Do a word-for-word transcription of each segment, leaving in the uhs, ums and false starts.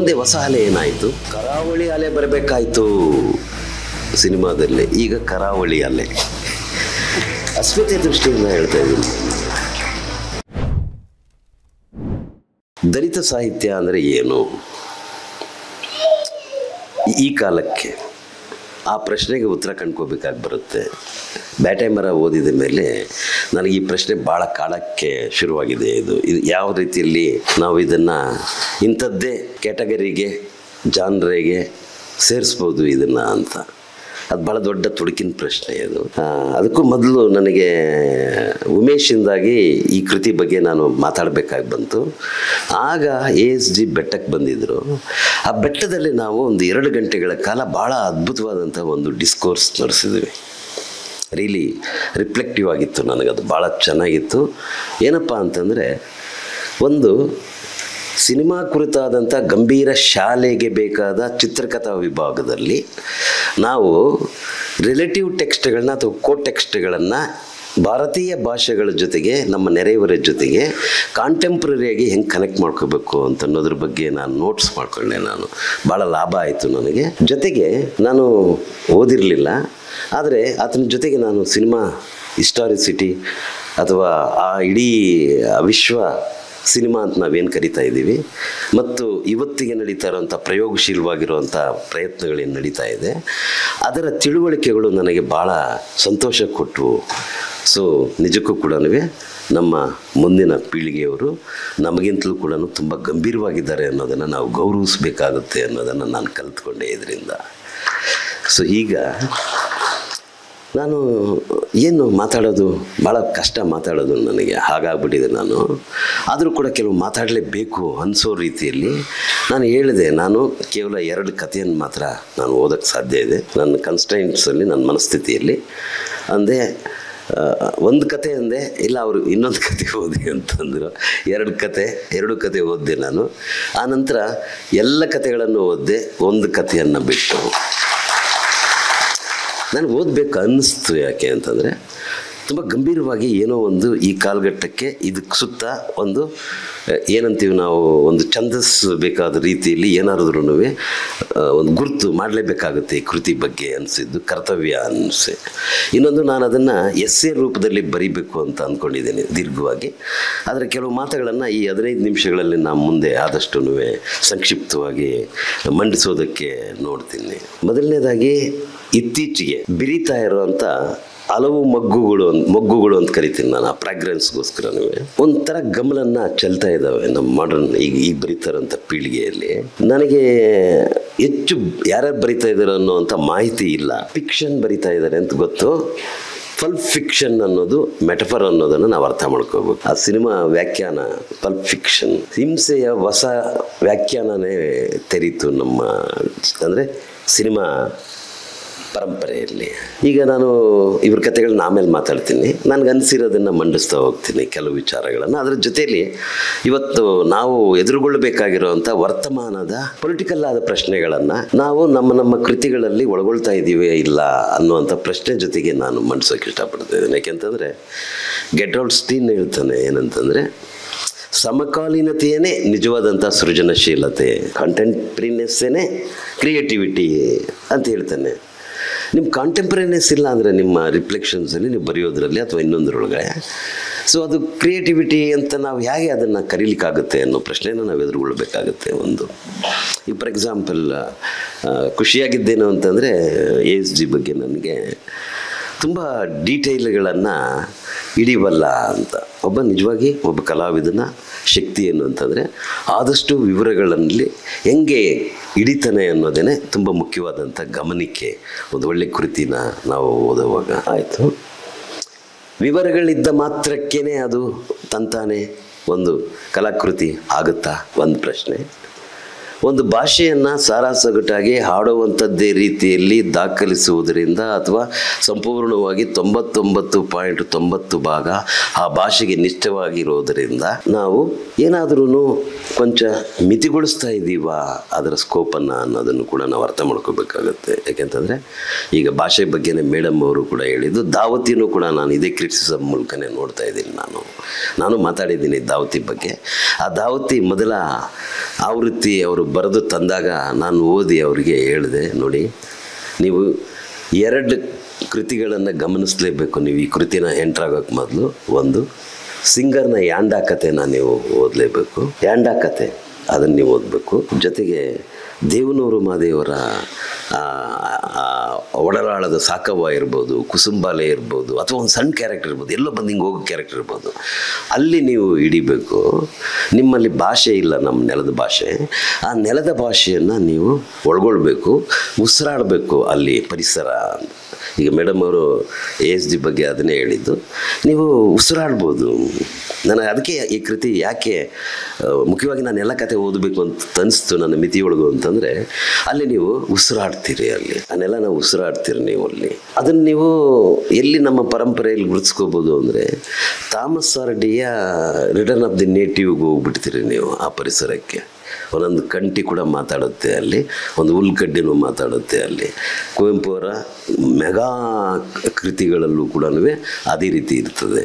ಮುಂದೆ ಹೊಸ ಅಲೆ ಏನಾಯಿತು? ಕರಾವಳಿ ಅಲೆ ಬರಬೇಕಾಯಿತು ಸಿನಿಮಾದಲ್ಲಿ. ಈಗ ಕರಾವಳಿ ಅಲೆ. ಅಸ್ಮಿತೆ ದೃಷ್ಟಿಯಿಂದ ಹೇಳ್ತಾ ಇದ್ದೀನಿ. ದಲಿತ ಸಾಹಿತ್ಯ ಅಂದರೆ ಏನು ಈ ಕಾಲಕ್ಕೆ? ಆ ಪ್ರಶ್ನೆಗೆ ಉತ್ತರ ಕಂಡುಕೋಬೇಕಾಗಿ ಬರುತ್ತೆ. ಬ್ಯಾಟೆ ಮರ ಓದಿದ ಮೇಲೆ ನನಗೆ ಈ ಪ್ರಶ್ನೆ ಭಾಳ ಕಾಲಕ್ಕೆ ಶುರುವಾಗಿದೆ. ಇದು ಇದು ಯಾವ ರೀತಿಯಲ್ಲಿ ನಾವು ಇದನ್ನು ಇಂಥದ್ದೇ ಕ್ಯಾಟಗರಿಗೆ ಜಾನ್ರಿಗೆ ಸೇರಿಸ್ಬೋದು ಇದನ್ನು ಅಂತ, ಅದು ಭಾಳ ದೊಡ್ಡ ತುಡುಕಿನ ಪ್ರಶ್ನೆ ಅದು. ಅದಕ್ಕೂ ಮೊದಲು ನನಗೆ ಉಮೇಶಿಂದಾಗಿ ಈ ಕೃತಿ ಬಗ್ಗೆ ನಾನು ಮಾತಾಡಬೇಕಾಗಿ ಬಂತು. ಆಗ ಎ ಎಸ್ ಜಿ ಬೆಟ್ಟಕ್ಕೆ ಬಂದಿದ್ದರು. ಆ ಬೆಟ್ಟದಲ್ಲಿ ನಾವು ಒಂದು ಎರಡು ಗಂಟೆಗಳ ಕಾಲ ಭಾಳ ಅದ್ಭುತವಾದಂಥ ಒಂದು ಡಿಸ್ಕೋರ್ಸ್ ನಡೆಸಿದ್ವಿ. ರಿಯಲಿ ರಿಫ್ಲೆಕ್ಟಿವ್ ಆಗಿತ್ತು, ನನಗದು ಭಾಳ ಚೆನ್ನಾಗಿತ್ತು. ಏನಪ್ಪ ಅಂತಂದರೆ, ಒಂದು ಸಿನಿಮಾ ಕುರಿತಾದಂಥ ಗಂಭೀರ ಶಾಲೆಗೆ ಬೇಕಾದ ಚಿತ್ರಕಥಾ ವಿಭಾಗದಲ್ಲಿ ನಾವು ರಿಲೇಟಿವ್ ಟೆಕ್ಸ್ಟ್ಗಳನ್ನ ಅಥವಾ ಕೋ ಟೆಕ್ಸ್ಟ್ಗಳನ್ನು ಭಾರತೀಯ ಭಾಷೆಗಳ ಜೊತೆಗೆ ನಮ್ಮ ನೆರೆಯವರ ಜೊತೆಗೆ ಕಾಂಟೆಂಪ್ರರಿಯಾಗಿ ಹೆಂಗೆ ಕನೆಕ್ಟ್ ಮಾಡ್ಕೋಬೇಕು ಅಂತ ಅನ್ನೋದ್ರ ಬಗ್ಗೆ ನಾನು ನೋಟ್ಸ್ ಮಾಡ್ಕೊಂಡೆ. ನಾನು ಭಾಳ ಲಾಭ ಆಯಿತು ನನಗೆ. ಜೊತೆಗೆ ನಾನು ಓದಿರಲಿಲ್ಲ, ಆದರೆ ಅದರ ಜೊತೆಗೆ ನಾನು ಸಿನಿಮಾ ಹಿಸ್ಟಾರಿಸಿಟಿ ಅಥವಾ ಆ ಇಡೀ ವಿಶ್ವ ಸಿನಿಮಾ ಅಂತ ನಾವೇನು ಕರಿತಾ ಇದ್ದೀವಿ ಮತ್ತು ಇವತ್ತಿಗೆ ನಡೀತಾ ಇರೋವಂಥ ಪ್ರಯೋಗಶೀಲವಾಗಿರುವಂಥ ಪ್ರಯತ್ನಗಳೇನು ನಡೀತಾ ಇದೆ ಅದರ ತಿಳುವಳಿಕೆಗಳು ನನಗೆ ಭಾಳ ಸಂತೋಷ ಕೊಟ್ಟವು. ಸೊ ನಿಜಕ್ಕೂ ಕೂಡ ನಮ್ಮ ಮುಂದಿನ ಪೀಳಿಗೆಯವರು ನಮಗಿಂತಲೂ ಕೂಡ ತುಂಬ ಗಂಭೀರವಾಗಿದ್ದಾರೆ ಅನ್ನೋದನ್ನು ನಾವು ಗೌರವಿಸಬೇಕಾಗುತ್ತೆ ಅನ್ನೋದನ್ನು ನಾನು ಕಲಿತ್ಕೊಂಡೆ ಇದರಿಂದ. ಸೊ ಈಗ ನಾನು ಏನು ಮಾತಾಡೋದು, ಭಾಳ ಕಷ್ಟ ಮಾತಾಡೋದು ನನಗೆ ಹಾಗಾಗ್ಬಿಟ್ಟಿದೆ ನಾನು. ಆದರೂ ಕೂಡ ಕೆಲವು ಮಾತಾಡಲೇಬೇಕು ಅನಿಸೋ ರೀತಿಯಲ್ಲಿ ನಾನು ಹೇಳಿದೆ. ನಾನು ಕೇವಲ ಎರಡು ಕಥೆಯನ್ನು ಮಾತ್ರ ನಾನು ಓದೋಕ್ಕೆ ಸಾಧ್ಯ ಇದೆ ನನ್ನ ಕನ್ಸ್ಟೆಂಟ್ಸಲ್ಲಿ, ನನ್ನ ಮನಸ್ಥಿತಿಯಲ್ಲಿ. ಅಂದೆ ಒಂದು ಕತೆ ಅಂದೆ, ಇಲ್ಲ ಅವರು ಇನ್ನೊಂದು ಕತೆ ಓದಿ ಅಂತಂದರು. ಎರಡು ಕತೆ ಎರಡು ಕತೆ ಓದಿದೆ ನಾನು. ಆನಂತರ ಎಲ್ಲ ಕತೆಗಳನ್ನು ಓದಿದೆ, ಒಂದು ಕಥೆಯನ್ನು ಬಿಟ್ಟು. ನನಗೆ ಓದಬೇಕು ಅನ್ನಿಸ್ತು. ಯಾಕೆ ಅಂತಂದರೆ, ತುಂಬ ಗಂಭೀರವಾಗಿ ಏನೋ ಒಂದು ಈ ಕಾಲಘಟ್ಟಕ್ಕೆ ಇದಕ್ಕೆ ಸುತ್ತ ಒಂದು ಏನಂತೀವಿ ನಾವು, ಒಂದು ಛಂದಸ್ಸು ಬೇಕಾದ ರೀತಿಯಲ್ಲಿ ಏನಾದ್ರೂ ಒಂದು ಗುರುತು ಮಾಡಲೇಬೇಕಾಗುತ್ತೆ ಈ ಕೃತಿ ಬಗ್ಗೆ ಅನಿಸಿದ್ದು ಕರ್ತವ್ಯ ಅನ್ನಿಸಿ. ಇನ್ನೊಂದು, ನಾನು ಅದನ್ನು ಎಸ್ಸೆ ರೂಪದಲ್ಲಿ ಬರೀಬೇಕು ಅಂತ ಅಂದ್ಕೊಂಡಿದ್ದೇನೆ ದೀರ್ಘವಾಗಿ. ಆದರೆ ಕೆಲವು ಮಾತುಗಳನ್ನು ಈ ಹದಿನೈದು ನಿಮಿಷಗಳಲ್ಲಿ ನಾನು ಮುಂದೆ ಆದಷ್ಟು ಸಂಕ್ಷಿಪ್ತವಾಗಿ ಮಂಡಿಸೋದಕ್ಕೆ ನೋಡ್ತೀನಿ. ಮೊದಲನೇದಾಗಿ, ಇತ್ತೀಚೆಗೆ ಬಿರಿತಾ ಇರೋವಂಥ ಹಲವು ಮಗ್ಗುಗಳು ಮೊಗ್ಗುಗಳು ಅಂತ ಕರಿತೀನಿ ನಾನು, ಆ ಫ್ರಾಗ್ರೆನ್ಸ್ಗೋಸ್ಕರನೂ ಒಂಥರ ಗಮಲನ್ನು ಚೆಲ್ತಾ ಇದ್ದಾವೆ ನಮ್ಮ ಮಾಡರ್ನ್ ಈಗ ಈಗ ಬರೀತಾರಂಥ ಪೀಳಿಗೆಯಲ್ಲಿ. ನನಗೆ ಹೆಚ್ಚು ಯಾರ್ಯಾರು ಬರಿತಾ ಇದ್ದಾರೆ ಅನ್ನೋವಂಥ ಮಾಹಿತಿ ಇಲ್ಲ. ಫಿಕ್ಷನ್ ಬರಿತಾ ಇದ್ದಾರೆ ಅಂತ ಗೊತ್ತು. ಪಲ್ಪ್ ಫಿಕ್ಷನ್ ಅನ್ನೋದು ಮೆಟಫರ್ ಅನ್ನೋದನ್ನು ನಾವು ಅರ್ಥ ಮಾಡ್ಕೋಬೇಕು. ಆ ಸಿನಿಮಾ ವ್ಯಾಖ್ಯಾನ ಪಲ್ಪ್ ಫಿಕ್ಷನ್ ಹಿಂಸೆಯ ಹೊಸ ವ್ಯಾಖ್ಯಾನನೇ ತೆರೀತು ನಮ್ಮ ಅಂದರೆ ಸಿನಿಮಾ ಪರಂಪರೆಯಲ್ಲಿ. ಈಗ ನಾನು ಇವ್ರ ಕಥೆಗಳನ್ನ ಆಮೇಲೆ ಮಾತಾಡ್ತೀನಿ, ನನಗನ್ಸಿರೋದನ್ನು ಮಂಡಿಸ್ತಾ ಹೋಗ್ತೀನಿ ಕೆಲವು ವಿಚಾರಗಳನ್ನು. ಅದರ ಜೊತೆಯಲ್ಲಿ ಇವತ್ತು ನಾವು ಎದುರುಗೊಳ್ಳಬೇಕಾಗಿರುವಂಥ ವರ್ತಮಾನದ ಪೊಲಿಟಿಕಲ್ ಆದ ಪ್ರಶ್ನೆಗಳನ್ನು ನಾವು ನಮ್ಮ ನಮ್ಮ ಕೃತಿಗಳಲ್ಲಿ ಒಳಗೊಳ್ತಾ ಇದ್ದೀವಿ ಇಲ್ಲ ಅನ್ನುವಂಥ ಪ್ರಶ್ನೆ ಜೊತೆಗೆ ನಾನು ಮಂಡಿಸೋಕೆ ಇಷ್ಟಪಡ್ತಾ ಇದ್ದೇನೆ. ಯಾಕೆಂತಂದರೆ, ಗೆಡ್ರೋಲ್ಡ್ ಸ್ಟೀನ್ ಹೇಳ್ತಾನೆ ಏನಂತಂದರೆ, ಸಮಕಾಲೀನತೆಯೇ ನಿಜವಾದಂಥ ಸೃಜನಶೀಲತೆ, ಕಂಟೆಂಪ್ರಿನೆಸ್ಸೇ ಕ್ರಿಯೇಟಿವಿಟಿ ಅಂತ ಹೇಳ್ತಾನೆ. ನಿಮ್ಮ ಕಾಂಟೆಂಪ್ರರಿಯಸ್ ಇಲ್ಲ ಅಂದರೆ ನಿಮ್ಮ ರಿಫ್ಲೆಕ್ಷನ್ಸಲ್ಲಿ ನೀವು ಬರೆಯೋದ್ರಲ್ಲಿ ಅಥವಾ ಇನ್ನೊಂದರೊಳಗೆ, ಸೊ ಅದು ಕ್ರಿಯೇಟಿವಿಟಿ ಅಂತ ನಾವು ಹೇಗೆ ಅದನ್ನು ಕರೀಲಿಕ್ಕಾಗುತ್ತೆ ಅನ್ನೋ ಪ್ರಶ್ನೆಯನ್ನು ನಾವು ಎದುರುಗೊಳ್ಬೇಕಾಗುತ್ತೆ. ಒಂದು ಈಗ ಫಾರ್ ಎಕ್ಸಾಂಪಲ್ ಖುಷಿಯಾಗಿದ್ದೇನು ಅಂತಂದರೆ, ಎ ಎಸ್ ಜಿ ಬಗ್ಗೆ ನನಗೆ ತುಂಬ ಡೀಟೇಲ್ಗಳನ್ನು ಹಿಡಿವಲ್ಲ ಅಂತ. ಒಬ್ಬ ನಿಜವಾಗಿ ಒಬ್ಬ ಕಲಾವಿದನ ಶಕ್ತಿ ಏನು ಅಂತಂದರೆ ಆದಷ್ಟು ವಿವರಗಳಲ್ಲಿ ಹೆಂಗೆ ಹಿಡಿತಾನೆ ಅನ್ನೋದೇ ತುಂಬ ಮುಖ್ಯವಾದಂಥ ಗಮನಿಕೆ ಒಂದು ಒಳ್ಳೆ ಕೃತಿನ ನಾವು ಓದುವಾಗ ಆಯಿತು. ವಿವರಗಳಿದ್ದ ಮಾತ್ರಕ್ಕೇ ಅದು ತಂತಾನೆ ಒಂದು ಕಲಾಕೃತಿ ಆಗುತ್ತಾ? ಒಂದು ಪ್ರಶ್ನೆ. ಒಂದು ಭಾಷೆಯನ್ನು ಸಾರಾಸಗಟಾಗಿ ಹಾಡುವಂಥದ್ದೇ ರೀತಿಯಲ್ಲಿ ದಾಖಲಿಸುವುದರಿಂದ ಅಥವಾ ಸಂಪೂರ್ಣವಾಗಿ ತೊಂಬತ್ತೊಂಬತ್ತು ಪಾಯಿಂಟ್ ತೊಂಬತ್ತು ಭಾಗ ಆ ಭಾಷೆಗೆ ನಿಷ್ಠವಾಗಿರೋದರಿಂದ ನಾವು ಏನಾದ್ರೂ ಕೊಂಚ ಮಿತಿಗೊಳಿಸ್ತಾ ಇದ್ದೀವಾ ಅದರ ಸ್ಕೋಪನ್ನು ಅನ್ನೋದನ್ನು ಕೂಡ ನಾವು ಅರ್ಥ ಮಾಡ್ಕೋಬೇಕಾಗುತ್ತೆ. ಯಾಕೆಂತಂದರೆ ಈಗ ಭಾಷೆ ಬಗ್ಗೆನೇ ಮೇಡಮ್ ಅವರು ಕೂಡ ಹೇಳಿದ್ದು, ದಾವತಿನೂ ಕೂಡ ನಾನು ಇದೇ ಕ್ರಿಟಿಸಿಸೋ ಮೂಲಕನೇ ನೋಡ್ತಾ ಇದ್ದೀನಿ. ನಾನು ನಾನು ಮಾತಾಡಿದ್ದೀನಿ ದಾವತಿ ಬಗ್ಗೆ. ಆ ದಾವತಿ ಮೊದಲ ಆವೃತ್ತಿ ಅವರು ಬರೆದು ತಂದಾಗ ನಾನು ಓದಿ ಅವರಿಗೆ ಹೇಳಿದೆ, ನೋಡಿ ನೀವು ಎರಡು ಕೃತಿಗಳನ್ನು ಗಮನಿಸಲೇಬೇಕು ನೀವು ಈ ಕೃತಿನ ಎಂಟ್ರಾಗೋಕ್ಕೆ ಮೊದಲು. ಒಂದು ಸಿಂಗರ್ನ ಯಾಂಡ ಕಥೆನ ನೀವು ಓದಲೇಬೇಕು, ಯಾಂಡ ಕಥೆ ಅದನ್ನು ನೀವು ಓದಬೇಕು. ಜೊತೆಗೆ ದೇವನೂರು ಮಾದೇವರ ಒಡಲಾಳದ ಸಾಕವ್ವ ಇರ್ಬೋದು, ಕುಸುಂಬಾಲೆ ಇರ್ಬೋದು, ಅಥವಾ ಒಂದು ಸಣ್ಣ ಕ್ಯಾರೆಕ್ಟರ್ ಇರ್ಬೋದು, ಎಲ್ಲೋ ಬಂದು ಹಿಂಗೆ ಹೋಗೋ ಕ್ಯಾರೆಕ್ಟರ್ ಇರ್ಬೋದು, ಅಲ್ಲಿ ನೀವು ಹಿಡಿಬೇಕು. ನಿಮ್ಮಲ್ಲಿ ಭಾಷೆ ಇಲ್ಲ, ನಮ್ಮ ನೆಲದ ಭಾಷೆ, ಆ ನೆಲದ ಭಾಷೆಯನ್ನು ನೀವು ಒಳಗೊಳ್ಬೇಕು, ಉಸಿರಾಡಬೇಕು ಅಲ್ಲಿ ಪರಿಸರ. ಈಗ ಮೇಡಮ್ ಅವರು ಎ ಎಸ್ ಡಿ ಬಗ್ಗೆ ಅದನ್ನೇ ಹೇಳಿದ್ದು, ನೀವು ಉಸಿರಾಡ್ಬೋದು. ನನಗೆ ಅದಕ್ಕೆ ಈ ಕೃತಿ ಯಾಕೆ ಮುಖ್ಯವಾಗಿ ನಾನು ಎಲ್ಲ ಕತೆ ಓದಬೇಕು ಅಂತ ಅನಿಸ್ತು ನನ್ನ ಮಿತಿಯೊಳಗು ಅಂತಂದರೆ, ಅಲ್ಲಿ ನೀವು ಉಸಿರಾಡ್ತೀರಿ, ಅಲ್ಲಿ ಅದನ್ನೆಲ್ಲ ನಾವು ಉಸಿರಾಡ್ತೀರಿ ನೀವು ಅಲ್ಲಿ. ಅದನ್ನು ನೀವು ಎಲ್ಲಿ ನಮ್ಮ ಪರಂಪರೆಯಲ್ಲಿ ಗುರುತಿಸ್ಕೋಬೋದು ಅಂದರೆ, ಥಾಮಸ್ ಆರ್ಡಿಯ ರಿಟರ್ನ್ ಆಫ್ ದಿ ನೇಟಿವ್ಗೆ ಹೋಗ್ಬಿಡ್ತೀರಿ ನೀವು ಆ ಪರಿಸರಕ್ಕೆ. ಒಂದೊಂದು ಕಂಠಿ ಕೂಡ ಮಾತಾಡುತ್ತೆ ಅಲ್ಲಿ, ಒಂದು ಹುಲ್ಕಡ್ಡಿನೂ ಮಾತಾಡುತ್ತೆ ಅಲ್ಲಿ. ಕುವೆಂಪು ಅವರ ಮೆಗಾ ಕೃತಿಗಳಲ್ಲೂ ಕೂಡ ಅದೇ ರೀತಿ ಇರ್ತದೆ.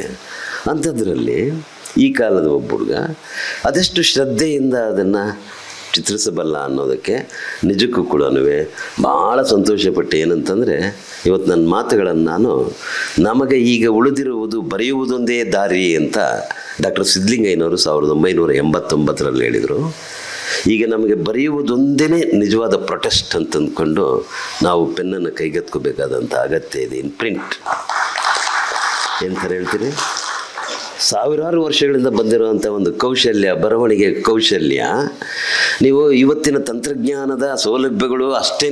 ಅಂಥದ್ರಲ್ಲಿ ಈ ಕಾಲದ ಒಬ್ಬ ಹುಡುಗ ಅದೆಷ್ಟು ಶ್ರದ್ಧೆಯಿಂದ ಅದನ್ನು ಚಿತ್ರಿಸಬಲ್ಲ ಅನ್ನೋದಕ್ಕೆ ನಿಜಕ್ಕೂ ಕೂಡ ಭಾಳ ಸಂತೋಷಪಟ್ಟೆ. ಏನಂತಂದರೆ, ಇವತ್ತು ನನ್ನ ಮಾತುಗಳನ್ನು ನಾನು ನಮಗೆ ಈಗ ಉಳಿದಿರುವುದು ಬರೆಯುವುದೊಂದೇ ದಾರಿ ಅಂತ ಡಾಕ್ಟರ್ ಸಿದ್ಧಲಿಂಗಯ್ಯನವರು ಸಾವಿರದ ಒಂಬೈನೂರ ಎಂಬತ್ತೊಂಬತ್ತರಲ್ಲಿ ಹೇಳಿದರು. ಈಗ ನಮಗೆ ಬರೆಯುವುದೊಂದೇ ನಿಜವಾದ ಪ್ರೊಟೆಸ್ಟ್ ಅಂತ ಅಂದ್ಕೊಂಡು ನಾವು ಪೆನ್ನನ್ನು ಕೈಗೆತ್ಕೋಬೇಕಾದಂಥ ಅಗತ್ಯ ಇದೆ. ಇನ್ ಪ್ರಿಂಟ್ ಎಂತಾರೆ ಹೇಳ್ತೀರಿ, ಸಾವಿರಾರು ವರ್ಷಗಳಿಂದ ಬಂದಿರುವಂಥ ಒಂದು ಕೌಶಲ್ಯ, ಬರವಣಿಗೆ ಕೌಶಲ್ಯ. ನೀವು ಇವತ್ತಿನ ತಂತ್ರಜ್ಞಾನದ ಸೌಲಭ್ಯಗಳು ಅಷ್ಟೇ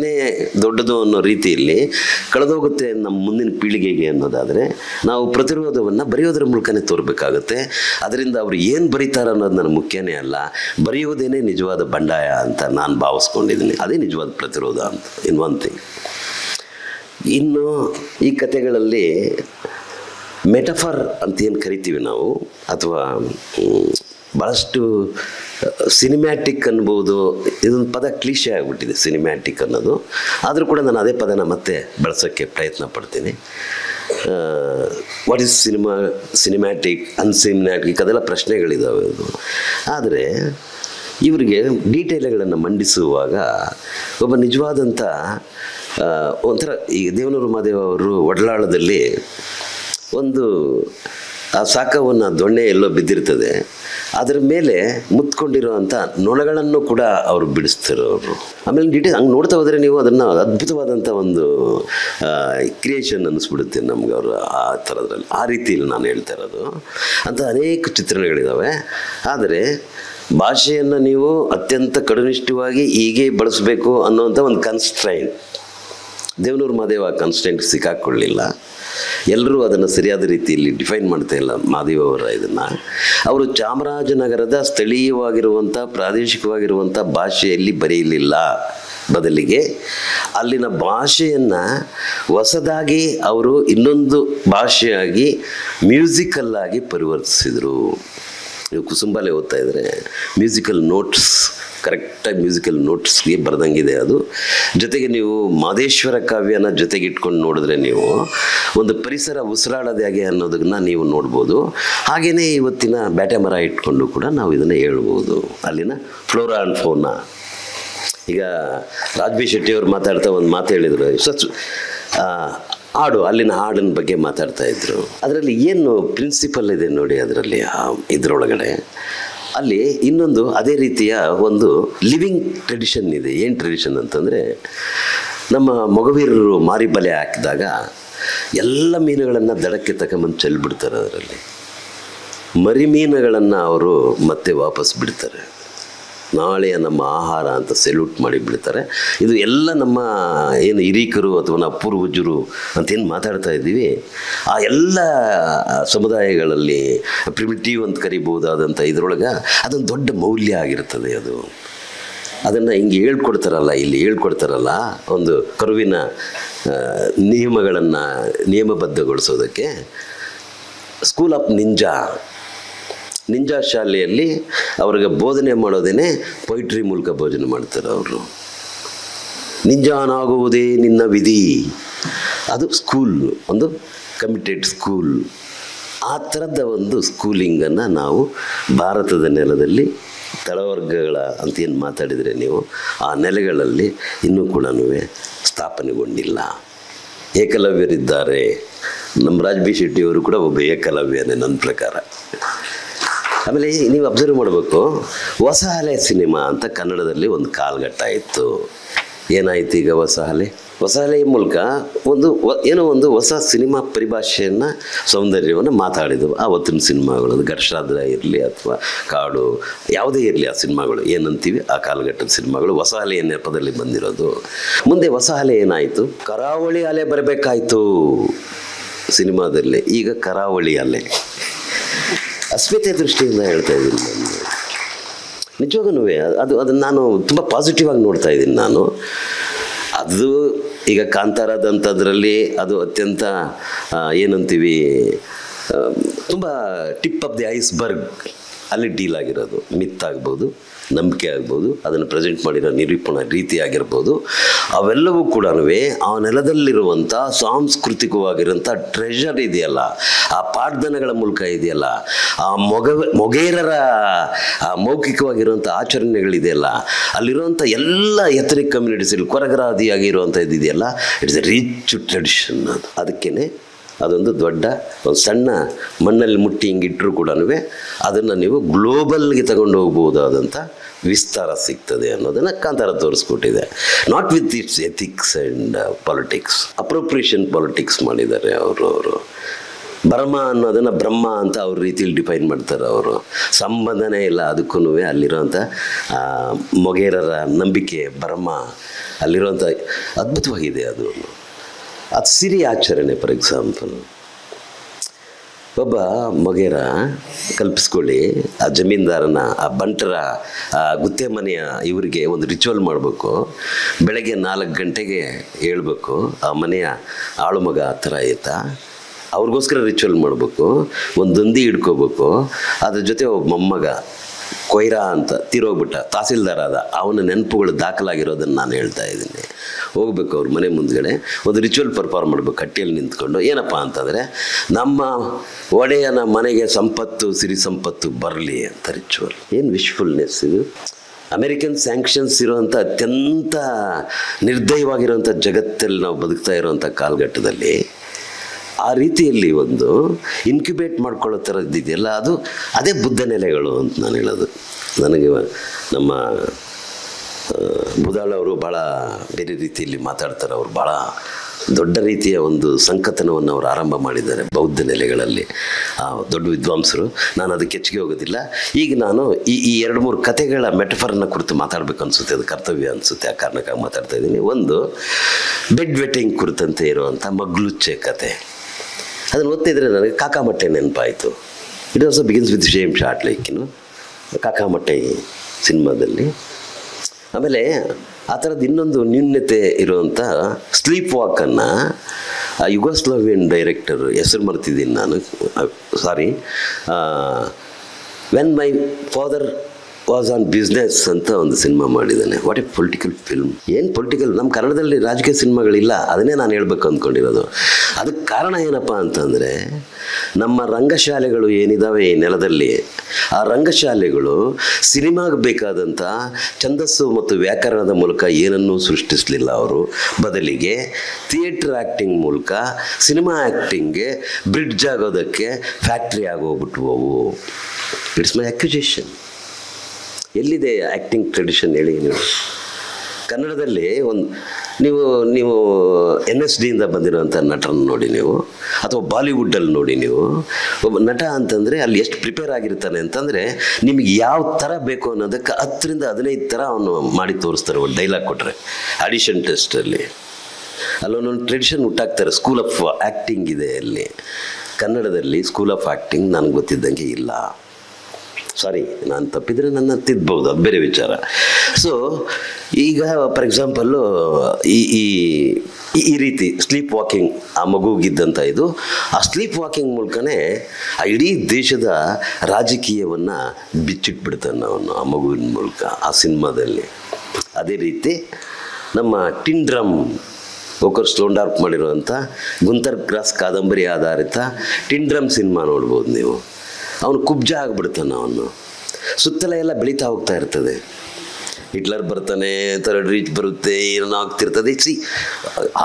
ದೊಡ್ಡದು ಅನ್ನೋ ರೀತಿಯಲ್ಲಿ ಕಳೆದೋಗುತ್ತೆ ನಮ್ಮ ಮುಂದಿನ ಪೀಳಿಗೆಗೆ ಅನ್ನೋದಾದರೆ, ನಾವು ಪ್ರತಿರೋಧವನ್ನು ಬರೆಯೋದ್ರ ಮೂಲಕನೇ ತೋರಬೇಕಾಗುತ್ತೆ. ಅದರಿಂದ ಅವರು ಏನು ಬರೀತಾರೆ ಅನ್ನೋದು ನನ್ನ ಮುಖ್ಯನೇ ಅಲ್ಲ, ಬರೆಯುವುದೇನೇ ನಿಜವಾದ ಬಂಡಾಯ ಅಂತ ನಾನು ಭಾವಿಸ್ಕೊಂಡಿದ್ದೀನಿ. ಅದೇ ನಿಜವಾದ ಪ್ರತಿರೋಧ ಅಂತ ಇನ್ ಒನ್ ಥಿಂಗ್. ಇನ್ನು ಈ ಕಥೆಗಳಲ್ಲಿ ಮೆಟಫರ್ ಅಂತ ಏನು ಕರಿತೀವಿ ನಾವು, ಅಥವಾ ಭಾಳಷ್ಟು ಸಿನಿಮ್ಯಾಟಿಕ್ ಅನ್ಬೋದು. ಇದೊಂದು ಪದ ಕ್ಲೀಷೆ ಆಗಿಬಿಟ್ಟಿದೆ ಸಿನಿಮ್ಯಾಟಿಕ್ ಅನ್ನೋದು, ಆದರೂ ಕೂಡ ನಾನು ಅದೇ ಪದನ ಮತ್ತೆ ಬಳಸೋಕ್ಕೆ ಪ್ರಯತ್ನ ಪಡ್ತೀನಿ. What is cinema, cinematic, uncinematic, ಅದೆಲ್ಲ ಪ್ರಶ್ನೆಗಳಿದ್ದಾವೆ. ಅದು ಆದರೆ ಇವರಿಗೆ ಡೀಟೇಲ್ಗಳನ್ನು ಮಂಡಿಸುವಾಗ ಒಬ್ಬ ನಿಜವಾದಂಥ ಒಂಥರ, ಈ ದೇವನೂರು ಮಾದೇವ ಅವರು ಒಡಲಾಳದಲ್ಲಿ ಒಂದು ಆ ಸಾಕವನ್ನು ದೊಣ್ಣೆ ಎಲ್ಲೋ ಬಿದ್ದಿರ್ತದೆ, ಅದರ ಮೇಲೆ ಮುತ್ಕೊಂಡಿರೋ ಅಂಥ ನೊಣಗಳನ್ನು ಕೂಡ ಅವರು ಬಿಡಿಸ್ತಾರೆ ಅವರು. ಆಮೇಲೆ ಡೀಟೇಲ್ ಹಂಗೆ ನೋಡ್ತಾ ಹೋದರೆ ನೀವು ಅದನ್ನು ಅದ್ಭುತವಾದಂಥ ಒಂದು ಕ್ರಿಯೇಷನ್ ಅನ್ನಿಸ್ಬಿಡುತ್ತೆ ನಮ್ಗೆ ಅವರು ಆ ಥರದ್ರಲ್ಲಿ. ಆ ರೀತಿಯಲ್ಲಿ ನಾನು ಹೇಳ್ತಾ ಇರೋದು ಅಂತ ಅನೇಕ ಚಿತ್ರಣಗಳಿದ್ದಾವೆ. ಆದರೆ ಭಾಷೆಯನ್ನು ನೀವು ಅತ್ಯಂತ ಕಡುನಿಷ್ಠವಾಗಿ ಹೀಗೆ ಬಳಸಬೇಕು ಅನ್ನೋವಂಥ ಒಂದು ಕನ್ಸ್ಟ್ರೈಂಟ್ ದೇವನೂರು ಮಾದೇವ ಕನ್ಸ್ಟೆಂಟ್ ಸಿಕ್ಕಾಕ್ಕೊಳ್ಳಿಲ್ಲ. ಎಲ್ಲರೂ ಅದನ್ನು ಸರಿಯಾದ ರೀತಿಯಲ್ಲಿ ಡಿಫೈನ್ ಮಾಡ್ತಾ ಇಲ್ಲ ಮಾದೇವರ ಇದನ್ನು. ಅವರು ಚಾಮರಾಜನಗರದ ಸ್ಥಳೀಯವಾಗಿರುವಂಥ ಪ್ರಾದೇಶಿಕವಾಗಿರುವಂಥ ಭಾಷೆಯಲ್ಲಿ ಬರೆಯಲಿಲ್ಲ, ಬದಲಿಗೆ ಅಲ್ಲಿನ ಭಾಷೆಯನ್ನು ಹೊಸದಾಗಿ ಅವರು ಇನ್ನೊಂದು ಭಾಷೆಯಾಗಿ ಮ್ಯೂಸಿಕಲ್ಲಾಗಿ ಪರಿವರ್ತಿಸಿದರು. ನೀವು ಕುಸುಂಬಾಲೆ ಓದ್ತಾ ಇದ್ದರೆ ಮ್ಯೂಸಿಕಲ್ ನೋಟ್ಸ್, ಕರೆಕ್ಟಾಗಿ ಮ್ಯೂಸಿಕಲ್ ನೋಟ್ಸ್ಗೆ ಬರೆದಂಗಿದೆ ಅದು. ಜೊತೆಗೆ ನೀವು ಮಾದೇಶ್ವರ ಕಾವ್ಯನ ಜೊತೆಗಿಟ್ಕೊಂಡು ನೋಡಿದ್ರೆ ನೀವು ಒಂದು ಪರಿಸರ ಉಸಿರಾಡೋದಾಗೆ ಅನ್ನೋದನ್ನ ನೀವು ನೋಡ್ಬೋದು. ಹಾಗೆಯೇ ಇವತ್ತಿನ ಬ್ಯಾಟೆ ಮರ ಇಟ್ಕೊಂಡು ಕೂಡ ನಾವು ಇದನ್ನು ಹೇಳ್ಬೋದು, ಅಲ್ಲಿನ ಫ್ಲೋರಾ ಆ್ಯಂಡ್ ಫೌನಾ. ಈಗ ರಾಜ್ ಬಿ ಶೆಟ್ಟಿಯವರು ಮಾತಾಡ್ತಾ ಒಂದು ಮಾತು ಹೇಳಿದರು, ಸ್ವಚ್ಛ ಹಾಡು, ಅಲ್ಲಿನ ಹಾಡಿನ ಬಗ್ಗೆ ಮಾತಾಡ್ತಾ ಇದ್ರು. ಅದರಲ್ಲಿ ಏನು ಪ್ರಿನ್ಸಿಪಲ್ ಇದೆ ನೋಡಿ, ಅದರಲ್ಲಿ ಇದರೊಳಗಡೆ ಅಲ್ಲಿ ಇನ್ನೊಂದು ಅದೇ ರೀತಿಯ ಒಂದು ಲಿವಿಂಗ್ ಟ್ರೆಡಿಷನ್ ಇದೆ. ಏನು ಟ್ರೆಡಿಷನ್ ಅಂತಂದರೆ, ನಮ್ಮ ಮೊಗವೀರರು ಮಾರಿ ಬಲೆ ಹಾಕಿದಾಗ ಎಲ್ಲ ಮೀನುಗಳನ್ನು ದಡಕ್ಕೆ ತಗೊಂಬಂದು ಚೆಲ್ಬಿಡ್ತಾರೆ. ಅದರಲ್ಲಿ ಮರಿ ಮೀನುಗಳನ್ನು ಅವರು ಮತ್ತೆ ವಾಪಸ್ ಬಿಡ್ತಾರೆ, ನಾಳೆಯ ನಮ್ಮ ಆಹಾರ ಅಂತ ಸೆಲ್ಯೂಟ್ ಮಾಡಿ ಬಿಡ್ತಾರೆ. ಇದು ಎಲ್ಲ ನಮ್ಮ ಏನು ಹಿರೀಕರು ಅಥವಾ ನಾವು ಪೂರ್ವಜರು ಅಂತೇನು ಮಾತಾಡ್ತಾ ಇದ್ದೀವಿ, ಆ ಎಲ್ಲ ಸಮುದಾಯಗಳಲ್ಲಿ ಪ್ರಿಮಿಟಿವ್ ಅಂತ ಕರಿಬೋದಾದಂಥ ಇದರೊಳಗೆ ಅದೊಂದು ದೊಡ್ಡ ಮೌಲ್ಯ ಆಗಿರ್ತದೆ ಅದು. ಅದನ್ನು ಹಿಂಗೆ ಹೇಳ್ಕೊಡ್ತಾರಲ್ಲ, ಇಲ್ಲಿ ಹೇಳ್ಕೊಡ್ತಾರಲ್ಲ ಒಂದು ಕರುವಿನ ನಿಯಮಗಳನ್ನು ನಿಯಮಬದ್ಧಗೊಳಿಸೋದಕ್ಕೆ. ಸ್ಕೂಲ್ ಆಫ್ ನಿಂಜಾ ನಿಂಜಾ ಶಾಲೆಯಲ್ಲಿ ಅವ್ರಿಗೆ ಬೋಧನೆ ಮಾಡೋದೇನೆ ಪೊಯಿಟ್ರಿ ಮೂಲಕ ಭೋಜನೆ ಮಾಡ್ತಾರೆ ಅವರು. ನಿಂಜಾನಾಗುವುದೇ ನಿನ್ನ ವಿಧಿ, ಅದು ಸ್ಕೂಲ್, ಒಂದು ಕಮಿಟೆಡ್ ಸ್ಕೂಲ್. ಆ ಥರದ ಒಂದು ಸ್ಕೂಲಿಂಗನ್ನು ನಾವು ಭಾರತದ ನೆಲದಲ್ಲಿ ತಳವರ್ಗಗಳ ಅಂತ ಏನು ಮಾತಾಡಿದರೆ ನೀವು ಆ ನೆಲೆಗಳಲ್ಲಿ ಇನ್ನೂ ಕೂಡ ಸ್ಥಾಪನೆಗೊಂಡಿಲ್ಲ. ಏಕಲವ್ಯರಿದ್ದಾರೆ. ನಮ್ಮ ರಾಜ್ ಬಿ ಶೆಟ್ಟಿಯವರು ಕೂಡ ಒಬ್ಬ ಏಕಲವ್ಯನೇ ನನ್ನ ಪ್ರಕಾರ. ಆಮೇಲೆ ನೀವು ಅಬ್ಸರ್ವ್ ಮಾಡಬೇಕು, ಹೊಸ ಅಲೆ ಸಿನಿಮಾ ಅಂತ ಕನ್ನಡದಲ್ಲಿ ಒಂದು ಕಾಲಘಟ್ಟ ಇತ್ತು. ಏನಾಯ್ತು ಈಗ ಹೊಸ ಅಲೆ? ಹೊಸ ಅಲೆಯ ಮೂಲಕ ಒಂದು ಏನೋ ಒಂದು ಹೊಸ ಸಿನಿಮಾ ಪರಿಭಾಷೆಯನ್ನು, ಸೌಂದರ್ಯವನ್ನು ಮಾತಾಡಿದವು ಆವತ್ತಿನ ಸಿನಿಮಾಗಳು. ಘರ್ಷಾದ್ರ ಇರಲಿ ಅಥವಾ ಕಾಡು, ಯಾವುದೇ ಇರಲಿ, ಆ ಸಿನಿಮಾಗಳು ಏನಂತೀವಿ ಆ ಕಾಲಘಟ್ಟದ ಸಿನಿಮಾಗಳು ಹೊಸ ಅಲೆಯ ನೆಪದಲ್ಲಿ ಬಂದಿರೋದು. ಮುಂದೆ ಹೊಸ ಅಲೆ ಏನಾಯಿತು? ಕರಾವಳಿ ಅಲೆ ಬರಬೇಕಾಯಿತು ಸಿನಿಮಾದಲ್ಲಿ. ಈಗ ಕರಾವಳಿ ಅಲೆ. ಅಸ್ಮಿತೆ ದೃಷ್ಟಿಯಿಂದ ಹೇಳ್ತಾ ಇದ್ದೀನಿ ನಾನು, ನಿಜವಾಗೂ ಅದು ಅದನ್ನು ನಾನು ತುಂಬ ಪಾಸಿಟಿವ್ ಆಗಿ ನೋಡ್ತಾ ಇದ್ದೀನಿ ನಾನು. ಅದು ಈಗ ಕಾಂತಾರದಂಥದ್ರಲ್ಲಿ ಅದು ಅತ್ಯಂತ ಏನಂತೀವಿ, ತುಂಬ ಟಿಪ್ ಆಫ್ ದಿ ಐಸ್ಬರ್ಗ್ ಅಲ್ಲಿ ಡೀಲ್ ಆಗಿರೋದು. ಮಿತ್ ಆಗ್ಬೋದು, ನಂಬಿಕೆ ಆಗ್ಬೋದು, ಅದನ್ನು ಪ್ರೆಸೆಂಟ್ ಮಾಡಿರೋ ನಿರೂಪಣ ರೀತಿ ಆಗಿರ್ಬೋದು, ಅವೆಲ್ಲವೂ ಕೂಡ ಆ ನೆಲದಲ್ಲಿರುವಂಥ ಸಾಂಸ್ಕೃತಿಕವಾಗಿರೋಂಥ ಟ್ರೆಷರ್ ಇದೆಯಲ್ಲ, ಆ ಪಾಡ್ದನಗಳ ಮೂಲಕ ಇದೆಯಲ್ಲ, ಆ ಮೊಗ ಮೊಗೇರರ ಆ ಮೌಖಿಕವಾಗಿರುವಂಥ ಆಚರಣೆಗಳಿದೆಯಲ್ಲ, ಅಲ್ಲಿರುವಂಥ ಎಲ್ಲ ಎಥನಿಕ್ ಕಮ್ಯುನಿಟೀಸಲ್ಲಿ ಕೊರಗರಾದಿಯಾಗಿರುವಂಥದ್ದು ಇದೆಯಲ್ಲ, ಇಟ್ಸ್ ಎ ರಿಚ್ ಟ್ರೆಡಿಷನ್. ಅದು ಅದಕ್ಕೇ ಅದೊಂದು ದೊಡ್ಡ ಒಂದು ಸಣ್ಣ ಮಣ್ಣಲ್ಲಿ ಮುಟ್ಟಿ ಹಿಂಗಿಟ್ಟರೂ ಕೂಡ ಅದನ್ನು ನೀವು ಗ್ಲೋಬಲ್ಗೆ ತಗೊಂಡು ಹೋಗ್ಬೋದಾದಂಥ ವಿಸ್ತಾರ ಸಿಗ್ತದೆ ಅನ್ನೋದನ್ನು ಕಾಂತಾರ ತೋರಿಸ್ಕೊಟ್ಟಿದೆ. Not with its ethics and politics. Appropriation politics ಮಾಡಿದ್ದಾರೆ ಅವರು. ಅವರು ಬ್ರಹ್ಮ ಅನ್ನೋದನ್ನು ಬ್ರಹ್ಮ ಅಂತ ಅವ್ರ ರೀತಿಯಲ್ಲಿ ಡಿಫೈನ್ ಮಾಡ್ತಾರೆ. ಅವರು ಸಂಬಂಧನೇ ಇಲ್ಲ ಅದಕ್ಕೂ. ಅಲ್ಲಿರೋಂಥ ಮೊಗೇರರ ನಂಬಿಕೆ ಬ್ರಹ್ಮ ಅಲ್ಲಿರೋಂಥ ಅದ್ಭುತವಾಗಿದೆ. ಅದು ಅದು ಸಿರಿ ಆಚರಣೆ. ಫಾರ್ ಎಕ್ಸಾಂಪಲ್, ಒಬ್ಬ ಮೊಗೇರ ಕಲ್ಪಿಸ್ಕೊಳ್ಳಿ, ಆ ಜಮೀನ್ದಾರನ ಆ ಬಂಟರ ಆ ಗುತ್ತೆ ಮನೆಯ ಇವರಿಗೆ ಒಂದು ರಿಚುವಲ್ ಮಾಡಬೇಕು. ಬೆಳಗ್ಗೆ ನಾಲ್ಕು ಗಂಟೆಗೆ ಹೇಳ್ಬೇಕು, ಆ ಮನೆಯ ಆಳು ಮಗ ಆ ಥರ ಆಯ್ತ, ಅವ್ರಿಗೋಸ್ಕರ ರಿಚುವಲ್ ಮಾಡಬೇಕು. ಒಂದೊಂದು ಹಿಡ್ಕೋಬೇಕು. ಅದ್ರ ಜೊತೆ ಒಬ್ಬ ಮೊಮ್ಮಗ ಕೊಯ್ರಾ ಅಂತ ತೀರೋಗ್ಬಿಟ್ಟ, ತಹಸೀಲ್ದಾರ್ ಆದ, ಅವನ ನೆನಪುಗಳು ದಾಖಲಾಗಿರೋದನ್ನು ನಾನು ಹೇಳ್ತಾ ಇದ್ದೀನಿ. ಹೋಗ್ಬೇಕು ಅವ್ರ ಮನೆ ಮುಂದ್ಗಡೆ, ಒಂದು ರಿಚುವಲ್ ಪರ್ಫಾರ್ಮ್ ಮಾಡಬೇಕು ಕಟ್ಟಿಯಲ್ಲಿ ನಿಂತ್ಕೊಂಡು. ಏನಪ್ಪ ಅಂತಂದರೆ, ನಮ್ಮ ಒಡೆಯನ ಮನೆಗೆ ಸಂಪತ್ತು ಸಿರಿ ಸಂಪತ್ತು ಬರಲಿ ಅಂತ ರಿಚುವಲ್. ಏನು ವಿಶ್ಫುಲ್ನೆಸ್ ಇದು! ಅಮೇರಿಕನ್ ಸ್ಯಾಂಕ್ಷನ್ಸ್ ಇರೋವಂಥ ಅತ್ಯಂತ ನಿರ್ದಯವಾಗಿರುವಂಥ ಜಗತ್ತಲ್ಲಿ ನಾವು ಬದುಕ್ತಾ ಇರೋವಂಥ ಕಾಲಘಟ್ಟದಲ್ಲಿ ಆ ರೀತಿಯಲ್ಲಿ ಒಂದು ಇನ್ಕ್ಯುಬೇಟ್ ಮಾಡ್ಕೊಳ್ಳೋ ಥರದ್ದಿದೆಯಲ್ಲ, ಅದು ಅದೇ ಬುದ್ಧ ನೆಲೆಗಳು ಅಂತ ನಾನು ಹೇಳೋದು. ನನಗೆ ನಮ್ಮ ಬುದಾಳವರು ಭಾಳ ಬೇರೆ ರೀತಿಯಲ್ಲಿ ಮಾತಾಡ್ತಾರೆ. ಅವರು ಭಾಳ ದೊಡ್ಡ ರೀತಿಯ ಒಂದು ಸಂಕಥನವನ್ನು ಅವರು ಆರಂಭ ಮಾಡಿದ್ದಾರೆ ಬೌದ್ಧ ನೆಲೆಗಳಲ್ಲಿ, ದೊಡ್ಡ ವಿದ್ವಾಂಸರು. ನಾನು ಅದಕ್ಕೆ ಹೆಚ್ಚಿಗೆ ಹೋಗೋದಿಲ್ಲ. ಈಗ ನಾನು ಈ ಈ ಎರಡು ಮೂರು ಕಥೆಗಳ ಮೆಟಫರನ್ನು ಕುರಿತು ಮಾತಾಡಬೇಕು ಅನಿಸುತ್ತೆ, ಅದು ಕರ್ತವ್ಯ ಅನಿಸುತ್ತೆ, ಆ ಕಾರಣಕ್ಕಾಗಿ ಮಾತಾಡ್ತಾ ಇದ್ದೀನಿ. ಒಂದು ಬೆಡ್ ವೆಟ್ಟಿಂಗ್ ಕುರಿತಂತೆ ಇರುವಂಥ ಮಗ್ಲುಚ್ಚೆ ಕತೆ. ಅದನ್ನು ಓದ್ತಿದ್ರೆ ನನಗೆ ಕಾಕಾಮಟ್ಟೆ ನೆನಪಾಯಿತು. It also begins with same short ಲೈಕಿನ ಕಾಕಾಮಟ್ಟೆ ಸಿನಿಮಾದಲ್ಲಿ. ಆಮೇಲೆ ಆ ಥರದ್ದು ಇನ್ನೊಂದು ನ್ಯೂನ್ಯತೆ ಇರುವಂಥ ಸ್ಲೀಪ್ ವಾಕನ್ನು ಆ ಯುಗೋಸ್ಲಾವಿಯನ್ ಡೈರೆಕ್ಟರ್, ಹೆಸರು ಮರ್ತಿದ್ದೀನಿ ನಾನು, sorry, when my father was on business ಅಂತ ಒಂದು ಸಿನಿಮಾ ಮಾಡಿದ್ದಾನೆ. What a political film! ಏನು ಪೊಲಿಟಿಕಲ್! ನಮ್ಮ ಕನ್ನಡದಲ್ಲಿ ರಾಜಕೀಯ ಸಿನಿಮಾಗಳಿಲ್ಲ, ಅದನ್ನೇ ನಾನು ಹೇಳಬೇಕು ಅಂದ್ಕೊಂಡಿರೋದು. ಅದಕ್ಕೆ ಕಾರಣ ಏನಪ್ಪ ಅಂತಂದರೆ, ನಮ್ಮ ರಂಗಶಾಲೆಗಳು ಏನಿದ್ದಾವೆ ಈ ನೆಲದಲ್ಲಿ, ಆ ರಂಗಶಾಲೆಗಳು ಸಿನಿಮಾಗೆ ಬೇಕಾದಂಥ ಛಂದಸ್ಸು ಮತ್ತು ವ್ಯಾಕರಣದ ಮೂಲಕ ಏನನ್ನೂ ಸೃಷ್ಟಿಸಲಿಲ್ಲ ಅವರು. ಬದಲಿಗೆ ಥಿಯೇಟ್ರ್ ಆ್ಯಕ್ಟಿಂಗ್ ಮೂಲಕ ಸಿನಿಮಾ ಆ್ಯಕ್ಟಿಂಗ್ಗೆ ಬ್ರಿಡ್ಜ್ ಆಗೋದಕ್ಕೆ ಫ್ಯಾಕ್ಟ್ರಿ ಆಗೋಗ್ಬಿಟ್ವವು. It's my accusation. ಎಲ್ಲಿದೆ ಆ್ಯಕ್ಟಿಂಗ್ ಟ್ರೆಡಿಷನ್ ಹೇಳಿ ನೀವು? ಕನ್ನಡದಲ್ಲಿ ಒಂದು ನೀವು ನೀವು ಎನ್ ಎಸ್ ಡಿಯಿಂದ ಬಂದಿರೋಂಥ ನಟರನ್ನು ನೋಡಿ ನೀವು, ಅಥವಾ ಬಾಲಿವುಡ್ಡಲ್ಲಿ ನೋಡಿ ನೀವು. ಒಬ್ಬ ನಟ ಅಂತಂದರೆ ಅಲ್ಲಿ ಎಷ್ಟು ಪ್ರಿಪೇರ್ ಆಗಿರ್ತಾನೆ ಅಂತಂದರೆ, ನಿಮಗೆ ಯಾವ ಥರ ಬೇಕು ಅನ್ನೋದಕ್ಕೆ ಹತ್ತರಿಂದ ಹದಿನೈದು ಥರ ಅವನು ಮಾಡಿ ತೋರಿಸ್ತಾರೆ. ಒಂದು ಡೈಲಾಗ್ ಕೊಟ್ಟರೆ ಆಡಿಷನ್ ಟೆಸ್ಟಲ್ಲಿ ಅಲ್ಲೊಂದೊಂದು ಟ್ರೆಡಿಷನ್ ಹುಟ್ಟಾಕ್ತಾರೆ. ಸ್ಕೂಲ್ ಆಫ್ ಆ್ಯಕ್ಟಿಂಗ್ ಇದೆ ಅಲ್ಲಿ. ಕನ್ನಡದಲ್ಲಿ ಸ್ಕೂಲ್ ಆಫ್ ಆ್ಯಕ್ಟಿಂಗ್ ನನಗೆ ಗೊತ್ತಿದ್ದಂಗೆ ಇಲ್ಲ. ಸಾರಿ, ನಾನು ತಪ್ಪಿದರೆ ನನ್ನ ತಿದ್ಬೋದು, ಅದು ಬೇರೆ ವಿಚಾರ. ಸೊ ಈಗ ಫಾರ್ ಎಕ್ಸಾಂಪಲ್ಲು ಈ ಈ ಈ ರೀತಿ ಸ್ಲೀಪ್ ವಾಕಿಂಗ್, ಆ ಮಗುಗಿದ್ದಂಥ ಇದು, ಆ ಸ್ಲೀಪ್ ವಾಕಿಂಗ್ ಮೂಲಕನೇ ಆ ಇಡೀ ದೇಶದ ರಾಜಕೀಯವನ್ನು ಬಿಚ್ಚಿಟ್ಬಿಡ್ತಾನೆ ಅವನು ಆ ಮಗುವಿನ ಮೂಲಕ ಆ ಸಿನಿಮಾದಲ್ಲಿ. ಅದೇ ರೀತಿ ನಮ್ಮ ಟಿಂಡ್ರಮ್ ಓಕರ್ ಸ್ಲೋಂಡಾರ್ಪ್ ಮಾಡಿರುವಂಥ ಗುಂತರ್ ಗ್ರಾಸ್ ಕಾದಂಬರಿ ಆಧಾರಿತ ಟಿಂಡ್ರಮ್ ಸಿನಿಮಾ ನೋಡ್ಬೋದು ನೀವು. ಅವನು ಕುಬ್ಜ ಆಗಿಬಿಡ್ತಾನೆ. ಅವನು ಸುತ್ತಲ ಎಲ್ಲ ಬೆಳೀತಾ ಹೋಗ್ತಾ ಇರ್ತದೆ. ಹಿಟ್ಲರ್ ಬರ್ತಾನೆ, ಥರ್ಡ್ ರೀಚ್ ಬರುತ್ತೆ, ಏನೋ ಆಗ್ತಿರ್ತದೆ. ಸಿ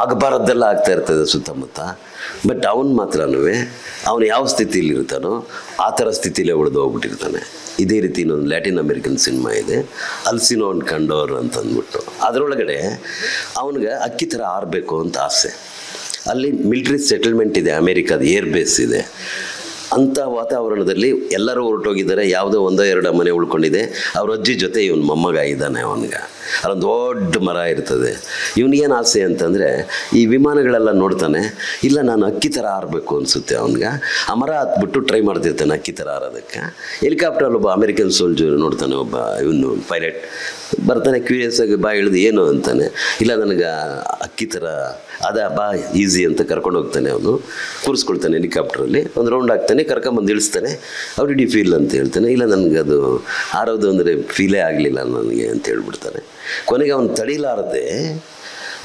ಆಗಬಾರದ್ದೆಲ್ಲ ಆಗ್ತಾ ಇರ್ತದೆ ಸುತ್ತಮುತ್ತ. ಬಟ್ ಅವನು ಮಾತ್ರನೂ ಅವನು ಯಾವ ಸ್ಥಿತಿಯಲ್ಲಿರ್ತಾನೋ ಆ ಥರ ಸ್ಥಿತಿಲೇ ಉಳಿದು ಹೋಗ್ಬಿಟ್ಟಿರ್ತಾನೆ. ಇದೇ ರೀತಿ ಇನ್ನೊಂದು ಲ್ಯಾಟಿನ್ ಅಮೆರಿಕನ್ ಸಿನಿಮಾ ಇದೆ, ಅಲ್ಸಿನೋನ್ ಕಂಡೋರ್ ಅಂತಂದ್ಬಿಟ್ಟು. ಅದರೊಳಗಡೆ ಅವನಿಗೆ ಅಕ್ಕಿ ಥರ ಆರಬೇಕು ಅಂತ ಆಸೆ. ಅಲ್ಲಿ ಮಿಲ್ಟ್ರಿ ಸೆಟಲ್ಮೆಂಟ್ ಇದೆ, ಅಮೇರಿಕಾದ ಏರ್ ಬೇಸ್ ಇದೆ. ಅಂಥ ವಾತಾವರಣದಲ್ಲಿ ಎಲ್ಲರೂ ಹೊರಟೋಗಿದ್ದಾರೆ, ಯಾವುದೋ ಒಂದೋ ಎರಡು ಮನೆ ಉಳ್ಕೊಂಡಿದೆ. ಅವ್ರ ಅಜ್ಜಿ ಜೊತೆ ಇವನು ಮೊಮ್ಮಗ ಇದ್ದಾನೆ. ಅವನಿಗೆ ಅದೊಂದು ದೊಡ್ಡ ಮರ ಇರ್ತದೆ. ಇವನಿಗೇನು ಆಸೆ ಅಂತಂದರೆ ಈ ವಿಮಾನಗಳೆಲ್ಲ ನೋಡ್ತಾನೆ, ಇಲ್ಲ ನಾನು ಅಕ್ಕಿ ಥರ ಹಾರಬೇಕು ಅನಿಸುತ್ತೆ ಅವನಿಗೆ. ಆ ಮರ ಹತ್ಬಿಟ್ಟು ಟ್ರೈ ಮಾಡ್ತಿರ್ತಾನೆ ಅಕ್ಕಿ ಥರ ಹಾರೋದಕ್ಕೆ. ಹೆಲಿಕಾಪ್ಟ್ರಲ್ಲಿ ಒಬ್ಬ ಅಮೆರಿಕನ್ ಸೋಲ್ಜರ್ ನೋಡ್ತಾನೆ, ಒಬ್ಬ ಇವನು ಪೈಲಟ್ ಬರ್ತಾನೆ, ಕ್ಯೂರಿಯಸ್ ಆಗಿ ಬಾ ಇಳಿದು ಏನು ಅಂತಾನೆ. ಇಲ್ಲ ನನಗೆ ಅಕ್ಕಿ ಥರ ಅದ ಬಾ ಈಸಿ ಅಂತ ಕರ್ಕೊಂಡು ಹೋಗ್ತಾನೆ. ಅವನು ಕೂರಿಸ್ಕೊಳ್ತಾನೆ ಹೆಲಿಕಾಪ್ಟ್ರಲ್ಲಿ, ಒಂದು ರೌಂಡ್ ಆಗ್ತಾನೆ, ಕರ್ಕೊಂಬಂದು ಇಳಿಸ್ತಾನೆ. ಅವ್ರು ಇಡೀ ಫೀಲ್ ಅಂತ ಹೇಳ್ತಾನೆ. ಇಲ್ಲ ನನಗದು ಹಾರೋದು ಅಂದರೆ ಫೀಲೇ ಆಗಲಿಲ್ಲ ನನಗೆ ಅಂತ ಹೇಳ್ಬಿಡ್ತಾನೆ. ಕೊನೆಗೆ ಅವನು ತಡೀಲಾರದೆ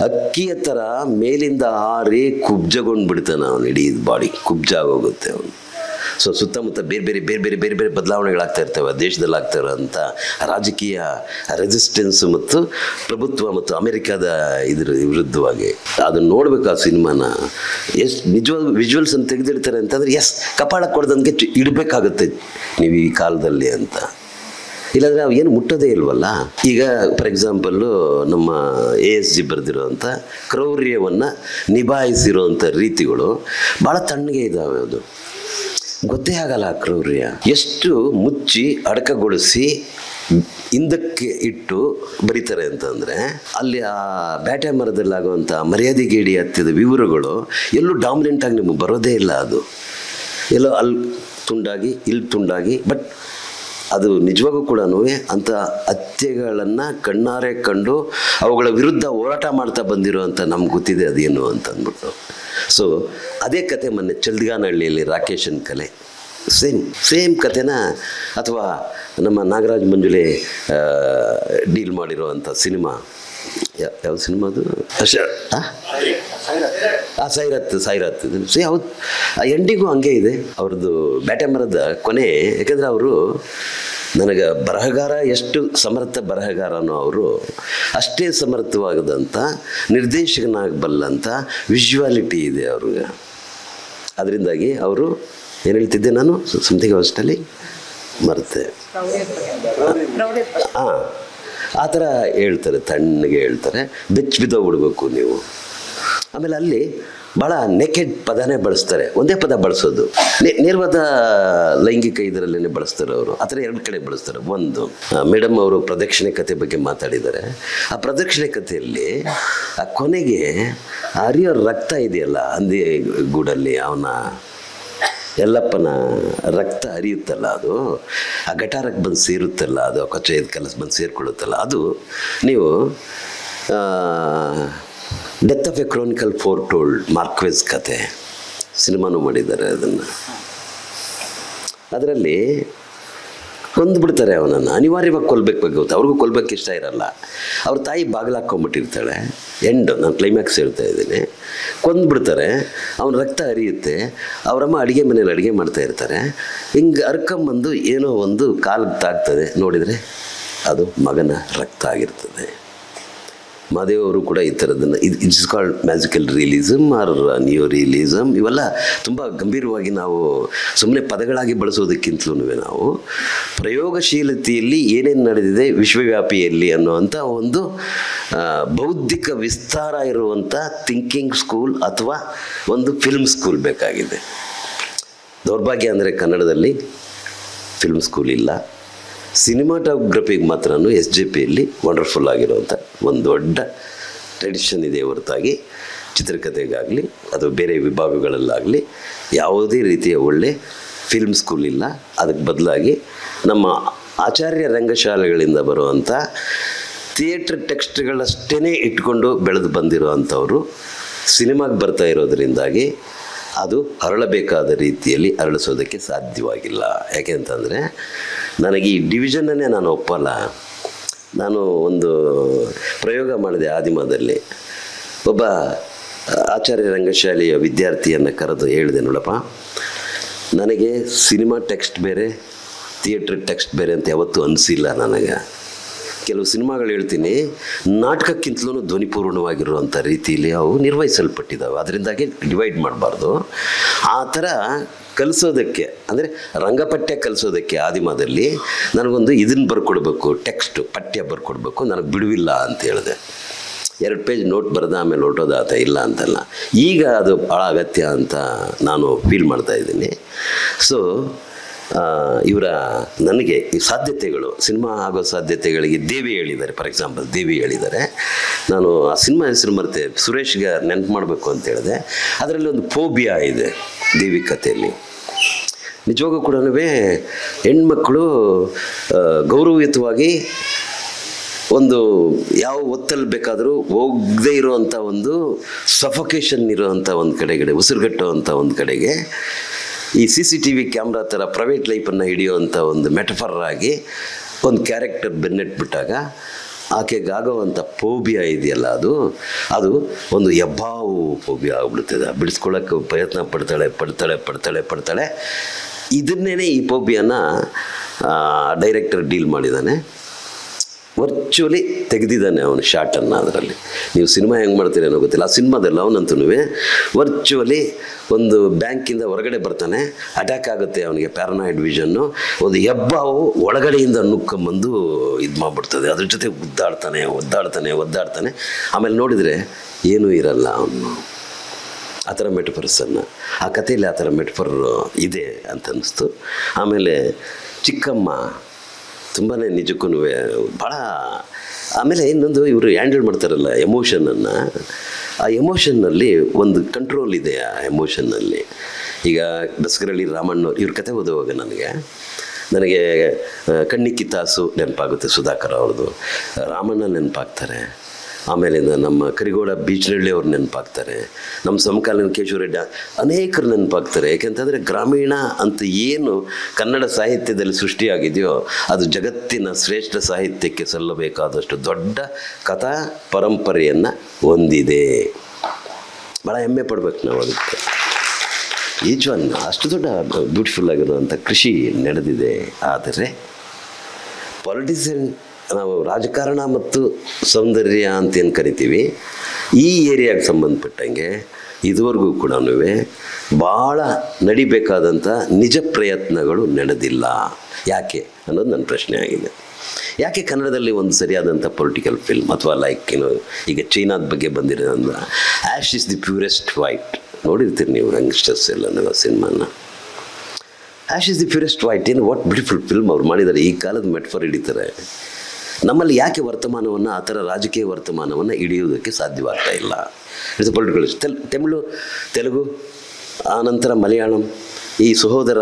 ಅಕ್ಕಿಯ ಥರ ಮೇಲಿಂದ ಹಾರಿ ಕುಬ್ಜಗೊಂಡು ಬಿಡ್ತಾನೆ. ಅವನು ಇಡೀ ಬಾಡಿ ಕುಬ್ಜ ಆಗೋಗುತ್ತೆ ಅವನು. ಸೊ ಸುತ್ತಮುತ್ತ ಬೇರೆ ಬೇರೆ ಬೇರೆ ಬೇರೆ ಬೇರೆ ಬೇರೆ ಬದಲಾವಣೆಗಳಾಗ್ತಾ ಇರ್ತವೆ ದೇಶದಲ್ಲಿ. ಆಗ್ತಾ ಇರೋಂಥ ರಾಜಕೀಯ ರೆಸಿಸ್ಟೆನ್ಸು ಮತ್ತು ಪ್ರಭುತ್ವ ಮತ್ತು ಅಮೆರಿಕಾದ ಇದ್ರ ವಿರುದ್ಧವಾಗಿ ಅದನ್ನು ನೋಡಬೇಕು. ಆ ಸಿನಿಮಾನ ಎಷ್ಟು ನಿಜವಾದ ವಿಜುವಲ್ಸ್ ಅಂತ ತೆಗೆದಿಡ್ತಾರೆ ಅಂತಂದರೆ, ಎಸ್ ಕಪಾಳಕ್ಕೆ ಹೊಡೆದಂಗೆ ಇಡಬೇಕಾಗುತ್ತೆ ನೀವು ಈ ಕಾಲದಲ್ಲಿ ಅಂತ. ಇಲ್ಲಾಂದರೆ ನಾವು ಏನು ಮುಟ್ಟೋದೇ ಇಲ್ವಲ್ಲ. ಈಗ ಫಾರ್ ಎಕ್ಸಾಂಪಲ್ಲು ನಮ್ಮ ಎ ಎಸ್ ಜಿ ಬರೆದಿರೋವಂಥ ಕ್ರೌರ್ಯವನ್ನು ನಿಭಾಯಿಸಿರೋವಂಥ ರೀತಿಗಳು ಭಾಳ ತಣ್ಣಗೆ ಇದ್ದಾವೆ. ಅದು ಗೊತ್ತೇ ಆಗಲ್ಲ ಆ ಕ್ರೌರ್ಯ. ಎಷ್ಟು ಮುಚ್ಚಿ ಅಡಕಗೊಳಿಸಿ ಹಿಂದಕ್ಕೆ ಇಟ್ಟು ಬರೀತಾರೆ ಅಂತಂದರೆ, ಅಲ್ಲಿ ಆ ಬ್ಯಾಟೆ ಮರದಲ್ಲಾಗುವಂಥ ಮರ್ಯಾದೆಗೇಡಿ ಹತ್ತಿದ ವಿವರಗಳು ಎಲ್ಲೂ ಡಾಮಿನೆಂಟಾಗಿ ನಿಮಗೆ ಬರೋದೇ ಇಲ್ಲ. ಅದು ಎಲ್ಲೋ ಅಲ್ಲಿ ತುಂಡಾಗಿ ಇಲ್ಲಿ ತುಂಡಾಗಿ. ಬಟ್ ಅದು ನಿಜವಾಗೂ ಕೂಡ ಅಂಥ ಹತ್ಯೆಗಳನ್ನು ಕಣ್ಣಾರೆ ಕಂಡು ಅವುಗಳ ವಿರುದ್ಧ ಹೋರಾಟ ಮಾಡ್ತಾ ಬಂದಿರೋವಂಥ ನಮ್ಗೆ ಗೊತ್ತಿದೆ ಅದೇನು ಅಂತ ಅಂದ್ಬಿಟ್ಟು. ಸೊ ಅದೇ ಕತೆ ಮೊನ್ನೆ ಚಲ್ದಗಾನಹಳ್ಳಿಯಲ್ಲಿ ರಾಕೇಶನ್ ಕಲೆ ಸೇಮ್ ಸೇಮ್ ಕಥೆನ ಅಥವಾ ನಮ್ಮ ನಾಗರಾಜ್ ಮಂಜುಲೆ ಡೀಲ್ ಮಾಡಿರೋವಂಥ ಸಿನಿಮಾ, ಯಾವ ಸಿನಿಮಾ ಅದು, ಆ ಸೈರತ್ ಸೈರತ್ ಸೇ ಹೌದು. ಆ ಎಂಡಿಗೂ ಹಂಗೆ ಇದೆ ಅವ್ರದ್ದು. ಬ್ಯಾಟೆ ಮರದ ಕೊನೆ. ಯಾಕೆಂದರೆ ಅವರು ನನಗೆ ಬರಹಗಾರ ಎಷ್ಟು ಸಮರ್ಥ ಬರಹಗಾರನೋ ಅವರು ಅಷ್ಟೇ ಸಮರ್ಥವಾಗದಂಥ ನಿರ್ದೇಶಕನಾಗಬಲ್ಲಂಥ ವಿಜುವಾಲಿಟಿ ಇದೆ ಅವ್ರಿಗೆ. ಅದರಿಂದಾಗಿ ಅವರು ಏನು ಹೇಳ್ತಿದ್ದೆ ನಾನು, ಸಂಥಿಂಗ್ ಅವಷ್ಟಲ್ಲಿ ಮರೆತೆ. ಹಾಂ, ಆ ಥರ ಹೇಳ್ತಾರೆ, ತಣ್ಣಗೆ ಹೇಳ್ತಾರೆ. ಬೆಚ್ಚ ಬಿದ್ದೋಗ್ಬಿಡ್ಬೇಕು ನೀವು. ಆಮೇಲೆ ಅಲ್ಲಿ ಭಾಳ ನೆಕೆಡ್ ಪದನೇ ಬಳಸ್ತಾರೆ, ಒಂದೇ ಪದ ಬಳಸೋದು. ನೇರವಾದ ಲೈಂಗಿಕ ಇದರಲ್ಲೇ ಬಳಸ್ತಾರೆ ಅವರು. ಆ ಥರ ಎರಡು ಕಡೆ ಬಳಸ್ತಾರೆ. ಒಂದು ಮೇಡಮ್ ಅವರು ಪ್ರದಕ್ಷಿಣೆ ಕಥೆ ಬಗ್ಗೆ ಮಾತಾಡಿದ್ದಾರೆ. ಆ ಪ್ರದಕ್ಷಿಣೆ ಕಥೆಯಲ್ಲಿ ಆ ಕೊನೆಗೆ ಹರಿಯೋ ರಕ್ತ ಇದೆಯಲ್ಲ ಹಂದಿ ಗೂಡಲ್ಲಿ, ಅವನ ಎಲ್ಲಪ್ಪನ ರಕ್ತ ಹರಿಯುತ್ತಲ್ಲ, ಅದು ಆ ಗಟಾರಕ್ಕೆ ಬಂದು ಸೇರುತ್ತಲ್ಲ, ಅದು ಕಚ್ಚೆದ ಕೆಲಸ ಬಂದು ಸೇರಿಕೊಳ್ಳುತ್ತಲ್ಲ, ಅದು ನೀವು death of a chronicle foretold Marquez ಕತೆ ಸಿನಿಮಾನು ಮಾಡಿದ್ದಾರೆ. ಅದನ್ನು ಅದರಲ್ಲಿ ಕೊಂದುಬಿಡ್ತಾರೆ ಅವನನ್ನು. ಅನಿವಾರ್ಯವಾಗಿ ಕೊಲ್ಬೇಕು ಗೊತ್ತು, ಅವ್ರಿಗೂ ಕೊಲ್ಬೇಕು ಇಷ್ಟ ಇರಲ್ಲ. ಅವ್ರ ತಾಯಿ ಬಾಗಿಲಾಕೊಂಬಿಟ್ಟಿರ್ತಾಳೆ. ಎಂಡ್ ನಾನು ಕ್ಲೈಮ್ಯಾಕ್ಸ್ ಹೇಳ್ತಾ ಇದ್ದೀನಿ. ಕೊಂದುಬಿಡ್ತಾರೆ, ಅವ್ನ ರಕ್ತ ಹರಿಯುತ್ತೆ. ಅವರಮ್ಮ ಅಡುಗೆ ಮನೇಲಿ ಅಡುಗೆ ಮಾಡ್ತಾಯಿರ್ತಾರೆ. ಹಿಂಗೆ ಹರ್ಕೊಂಬಂದು ಏನೋ ಒಂದು ಕಾಲಿಗೆ ತಾಗ್ತದೆ, ನೋಡಿದರೆ ಅದು ಮಗನ ರಕ್ತ ಆಗಿರ್ತದೆ. ಮಾದೇವರು ಕೂಡ ಈ ಥರದನ್ನು, ಇದು it's called magical realism or new realism. ಇವೆಲ್ಲ ತುಂಬ ಗಂಭೀರವಾಗಿ ನಾವು ಸುಮ್ಮನೆ ಪದಗಳಾಗಿ ಬಳಸೋದಕ್ಕಿಂತಲೂ ನಾವು ಪ್ರಯೋಗಶೀಲತೆಯಲ್ಲಿ ಏನೇನು ನಡೆದಿದೆ ವಿಶ್ವವ್ಯಾಪಿಯಲ್ಲಿ ಅನ್ನೋವಂಥ ಒಂದು ಬೌದ್ಧಿಕ ವಿಸ್ತಾರ ಇರುವಂಥ ಥಿಂಕಿಂಗ್ ಸ್ಕೂಲ್ ಅಥವಾ ಒಂದು ಫಿಲ್ಮ್ ಸ್ಕೂಲ್ ಬೇಕಾಗಿದೆ. ದೌರ್ಭಾಗ್ಯ ಅಂದರೆ ಕನ್ನಡದಲ್ಲಿ ಫಿಲ್ಮ್ ಸ್ಕೂಲ್ ಇಲ್ಲ. ಸಿನಿಮಾಟೋಗ್ರಫಿಗೆ ಮಾತ್ರ ಎಸ್ ಜೆ ಪಿಯಲ್ಲಿ ವಂಡರ್ಫುಲ್ ಆಗಿರುವಂಥ ಒಂದು ದೊಡ್ಡ ಟ್ರೆಡಿಷನ್ ಇದೆ ಹೊರತಾಗಿ ಚಿತ್ರಕಥೆಗಾಗಲಿ ಅಥವಾ ಬೇರೆ ವಿಭಾಗಗಳಲ್ಲಾಗಲಿ ಯಾವುದೇ ರೀತಿಯ ಒಳ್ಳೆ ಫಿಲ್ಮ್ ಸ್ಕೂಲ್ ಇಲ್ಲ. ಅದಕ್ಕೆ ಬದಲಾಗಿ ನಮ್ಮ ಆಚಾರ್ಯ ರಂಗಶಾಲೆಗಳಿಂದ ಬರುವಂಥ ಥಿಯೇಟ್ರ್ ಟೆಕ್ಸ್ಟ್ಗಳಷ್ಟೇ ಇಟ್ಕೊಂಡು ಬೆಳೆದು ಬಂದಿರೋವಂಥವರು ಸಿನಿಮಾಗೆ ಬರ್ತಾ ಇರೋದರಿಂದಾಗಿ ಅದು ಅರಳಬೇಕಾದ ರೀತಿಯಲ್ಲಿ ಅರಳಿಸೋದಕ್ಕೆ ಸಾಧ್ಯವಾಗಿಲ್ಲ. ಯಾಕೆ ಅಂತಂದರೆ ನನಗೆ ಈ ಡಿವಿಷನನ್ನೇ ನಾನು ಒಪ್ಪಲ್ಲ. ನಾನು ಒಂದು ಪ್ರಯೋಗ ಮಾಡಿದೆ ಆದಿಮದಲ್ಲಿ. ಒಬ್ಬ ಆಚಾರ್ಯ ರಂಗಶಾಲೆಯ ವಿದ್ಯಾರ್ಥಿಯನ್ನು ಕರೆದು ಹೇಳಿದೆ, ನೋಡಪ್ಪ ನನಗೆ ಸಿನಿಮಾ ಟೆಕ್ಸ್ಟ್ ಬೇರೆ ಥಿಯೇಟ್ರ್ ಟೆಕ್ಸ್ಟ್ ಬೇರೆ ಅಂತ ಯಾವತ್ತೂ ಅನಿಸಿಲ್ಲ ನನಗೆ. ಕೆಲವು ಸಿನಿಮಾಗಳು ಹೇಳ್ತೀನಿ, ನಾಟಕಕ್ಕಿಂತಲೂ ಧ್ವನಿಪೂರ್ಣವಾಗಿರುವಂಥ ರೀತಿಯಲ್ಲಿ ಅವು ನಿರ್ವಹಿಸಲ್ಪಟ್ಟಿದ್ದಾವೆ. ಅದರಿಂದಾಗಿ ಡಿವೈಡ್ ಮಾಡಬಾರ್ದು. ಆ ಥರ ಕಲಿಸೋದಕ್ಕೆ, ಅಂದರೆ ರಂಗಪಠ್ಯ ಕಲಿಸೋದಕ್ಕೆ ಆದಿಮದಲ್ಲಿ ನನಗೊಂದು ಇದನ್ನು ಬರ್ಕೊಡ್ಬೇಕು, ಟೆಕ್ಸ್ಟು ಪಠ್ಯ ಬರ್ಕೊಡ್ಬೇಕು, ನನಗೆ ಬಿಡುವಿಲ್ಲ ಅಂತ ಹೇಳಿದೆ. ಎರಡು ಪೇಜ್ ನೋಟ್ ಬರೆದ ಆಮೇಲೆ ಹೊಟ್ಟೋದಾತ ಇಲ್ಲ ಅಂತಲ್ಲ, ಈಗ ಅದು ಭಾಳ ಅಗತ್ಯ ಅಂತ ನಾನು ಫೀಲ್ ಮಾಡ್ತಾಯಿದ್ದೀನಿ. ಸೊ ಇವರ ನನಗೆ ಈ ಸಾಧ್ಯತೆಗಳು, ಸಿನಿಮಾ ಆಗೋ ಸಾಧ್ಯತೆಗಳಿಗೆ ದೇವಿ ಹೇಳಿದ್ದಾರೆ. ಫಾರ್ ಎಕ್ಸಾಂಪಲ್ ದೇವಿ ಹೇಳಿದ್ದಾರೆ. ನಾನು ಆ ಸಿನಿಮಾ ಹೆಸರು ಮರೆತೆ, ಸುರೇಶ್ಗೆ ನೆನಪು ಮಾಡಬೇಕು ಅಂತ ಹೇಳಿದೆ. ಅದರಲ್ಲಿ ಒಂದು ಫೋಬಿಯಾ ಇದೆ ದೇವಿ ಕಥೆಯಲ್ಲಿ. ನಿಜವಾಗೂ ಕೂಡ ಹೆಣ್ಮಕ್ಕಳು ಗೌರವಯುತವಾಗಿ ಒಂದು ಯಾವ ಒತ್ತಲ್ಲಿ ಬೇಕಾದರೂ ಹೋಗದೇ ಇರೋವಂಥ ಒಂದು ಸಫೊಕೇಶನ್ ಇರೋವಂಥ ಒಂದು ಕಡೆಗಡೆ, ಉಸಿರುಗಟ್ಟುವಂಥ ಒಂದು ಕಡೆಗೆ ಈ C C T V camera ಥರ ಪ್ರೈವೇಟ್ ಲೈಫನ್ನು ಹಿಡಿಯುವಂಥ ಒಂದು ಮೆಟಫರಾಗಿ ಒಂದು ಕ್ಯಾರೆಕ್ಟರ್ ಬೆನ್ನೆಟ್ಬಿಟ್ಟಾಗ ಆಕೆಗಾಗೋವಂಥ ಫೋಬಿಯಾ ಇದೆಯಲ್ಲ, ಅದು ಅದು ಒಂದು ಎಬ್ಬಾವು ಫೋಬಿಯಾ ಆಗ್ಬಿಡ್ತದೆ. ಬಿಡಿಸ್ಕೊಳ್ಳೋಕ್ಕೆ ಪ್ರಯತ್ನ ಪಡ್ತಾಳೆ ಪಡ್ತಾಳೆ ಪಡ್ತಾಳೆ ಪಡ್ತಾಳೆ ಇದನ್ನೇ ಈ ಫೋಬಿಯಾನ ಡೈರೆಕ್ಟರ್ ಡೀಲ್ ಮಾಡಿದ್ದಾನೆ. ವರ್ಚುವಲಿ ತೆಗೆದಿದ್ದಾನೆ ಅವನು ಶಾರ್ಟನ್ನು. ಅದರಲ್ಲಿ ನೀವು ಸಿನಿಮಾ ಹೆಂಗೆ ಮಾಡ್ತೀರಿ ಅನ್ನೋ ಗೊತ್ತಿಲ್ಲ, ಆ ಸಿನಿಮಾದಲ್ಲಿ ಅವನಂತೂ ವರ್ಚುವಲಿ ಒಂದು ಬ್ಯಾಂಕಿಂದ ಹೊರಗಡೆ ಬರ್ತಾನೆ, ಅಟ್ಯಾಕ್ ಆಗುತ್ತೆ ಅವನಿಗೆ, ಪ್ಯಾರನಾಯ್ಡ್ ವಿಷನ್ನು, ಒಂದು ಹೆಬ್ಬಾವು ಒಳಗಡೆಯಿಂದ ನುಕ್ಕಂಬಂದು ಇದು ಮಾಡಿಬಿಡ್ತದೆ. ಅದ್ರ ಜೊತೆ ಒದ್ದಾಡ್ತಾನೆ ಒದ್ದಾಡ್ತಾನೆ ಒದ್ದಾಡ್ತಾನೆ ಆಮೇಲೆ ನೋಡಿದರೆ ಏನೂ ಇರಲ್ಲ ಅವನು. ಆ ಥರ ಮೆಟಫರ್ಸನ್ನು ಆ ಕಥೆಯಲ್ಲಿ ಆ ಥರ ಮೆಟಫರ್ ಇದೆ ಅಂತ ಅನ್ನಿಸ್ತು. ಆಮೇಲೆ ಚಿಕ್ಕಮ್ಮ ತುಂಬಾ ನಿಜಕ್ಕೂ ಭಾಳ. ಆಮೇಲೆ ಇನ್ನೊಂದು, ಇವರು ಹ್ಯಾಂಡಲ್ ಮಾಡ್ತಾರಲ್ಲ ಎಮೋಷನನ್ನು, ಆ ಎಮೋಷನ್ನಲ್ಲಿ ಒಂದು ಕಂಟ್ರೋಲ್ ಇದೆ. ಆ ಎಮೋಷನ್ನಲ್ಲಿ ಈಗ ಬಸ್ಗರಳ್ಳಿ ರಾಮಣ್ಣ ಇವ್ರ ಕತೆ ಓದುವಾಗ ನನಗೆ ನನಗೆ ಕಣ್ಣಿಕ್ಕಿತಾಸು ನೆನಪಾಗುತ್ತೆ, ಸುಧಾಕರ್ ಅವ್ರದ್ದು, ರಾಮಣ್ಣ ನೆನಪಾಗ್ತಾರೆ, ಆಮೇಲಿಂದ ನಮ್ಮ ಕರಿಗೋಡ ಬೀಚ್ನಳ್ಳಿ ಅವ್ರು ನೆನಪಾಗ್ತಾರೆ, ನಮ್ಮ ಸಮಕಾಲೀನ ಕೇಶವರೆಡ್ಡಿ ಅನೇಕರು ನೆನಪಾಗ್ತಾರೆ. ಯಾಕೆಂತಂದರೆ ಗ್ರಾಮೀಣ ಅಂತ ಏನು ಕನ್ನಡ ಸಾಹಿತ್ಯದಲ್ಲಿ ಸೃಷ್ಟಿಯಾಗಿದೆಯೋ ಅದು ಜಗತ್ತಿನ ಶ್ರೇಷ್ಠ ಸಾಹಿತ್ಯಕ್ಕೆ ಸಲ್ಲಬೇಕಾದಷ್ಟು ದೊಡ್ಡ ಕಥಾ ಪರಂಪರೆಯನ್ನು ಹೊಂದಿದೆ. ಭಾಳ ಹೆಮ್ಮೆ ಪಡ್ಬೇಕು ನಾವು ಅದಕ್ಕೆ. ಈಜ್ವನ್ನ ಅಷ್ಟು ದೊಡ್ಡ ಬ್ಯೂಟಿಫುಲ್ ಆಗಿರುವಂಥ ಕೃಷಿ ನಡೆದಿದೆ. ಆದರೆ ಪಾಲಿಟಿಷನ್, ನಾವು ರಾಜಕಾರಣ ಮತ್ತು ಸೌಂದರ್ಯ ಅಂತೇನು ಕರಿತೀವಿ, ಈ ಏರಿಯಾಗೆ ಸಂಬಂಧಪಟ್ಟಂಗೆ ಇದುವರೆಗೂ ಕೂಡ ಭಾಳ ನಡಿಬೇಕಾದಂಥ ನಿಜ ಪ್ರಯತ್ನಗಳು ನಡೆದಿಲ್ಲ. ಯಾಕೆ ಅನ್ನೋದು ನನ್ನ ಪ್ರಶ್ನೆ ಆಗಿದೆ. ಯಾಕೆ ಕನ್ನಡದಲ್ಲಿ ಒಂದು ಸರಿಯಾದಂಥ ಪೊಲಿಟಿಕಲ್ ಫಿಲ್ಮ್ ಅಥವಾ ಲೈಕ್ ಏನು ಈಗ ಚೈನಾದ ಬಗ್ಗೆ ಬಂದಿರೋದ್ರಿಂದ ash is the purest white ನೋಡಿರ್ತೀರಿ ನೀವು, ಯಂಗ್ಸ್ಟರ್ಸ್ ಎಲ್ಲ ಸಿನಿಮಾನ. Ash is the purest white ಏನು ವಾಟ್ ಬ್ಯೂಟಿಫುಲ್ ಫಿಲ್ಮ್ ಅವ್ರು ಮಾಡಿದ್ದಾರೆ. ಈ ಕಾಲದ ಮೆಟ್ಫರ್ ಹಿಡಿತಾರೆ. ನಮ್ಮಲ್ಲಿ ಯಾಕೆ ವರ್ತಮಾನವನ್ನು ಆ ಥರ ರಾಜಕೀಯ ವರ್ತಮಾನವನ್ನು ಹಿಡಿಯುವುದಕ್ಕೆ ಸಾಧ್ಯವಾಗ್ತಾ ಇಲ್ಲ? It's a political issue. ತೆಲ್ ತಮಿಳು, ತೆಲುಗು, ಆನಂತರ ಮಲಯಾಳಂ, ಈ ಸಹೋದರ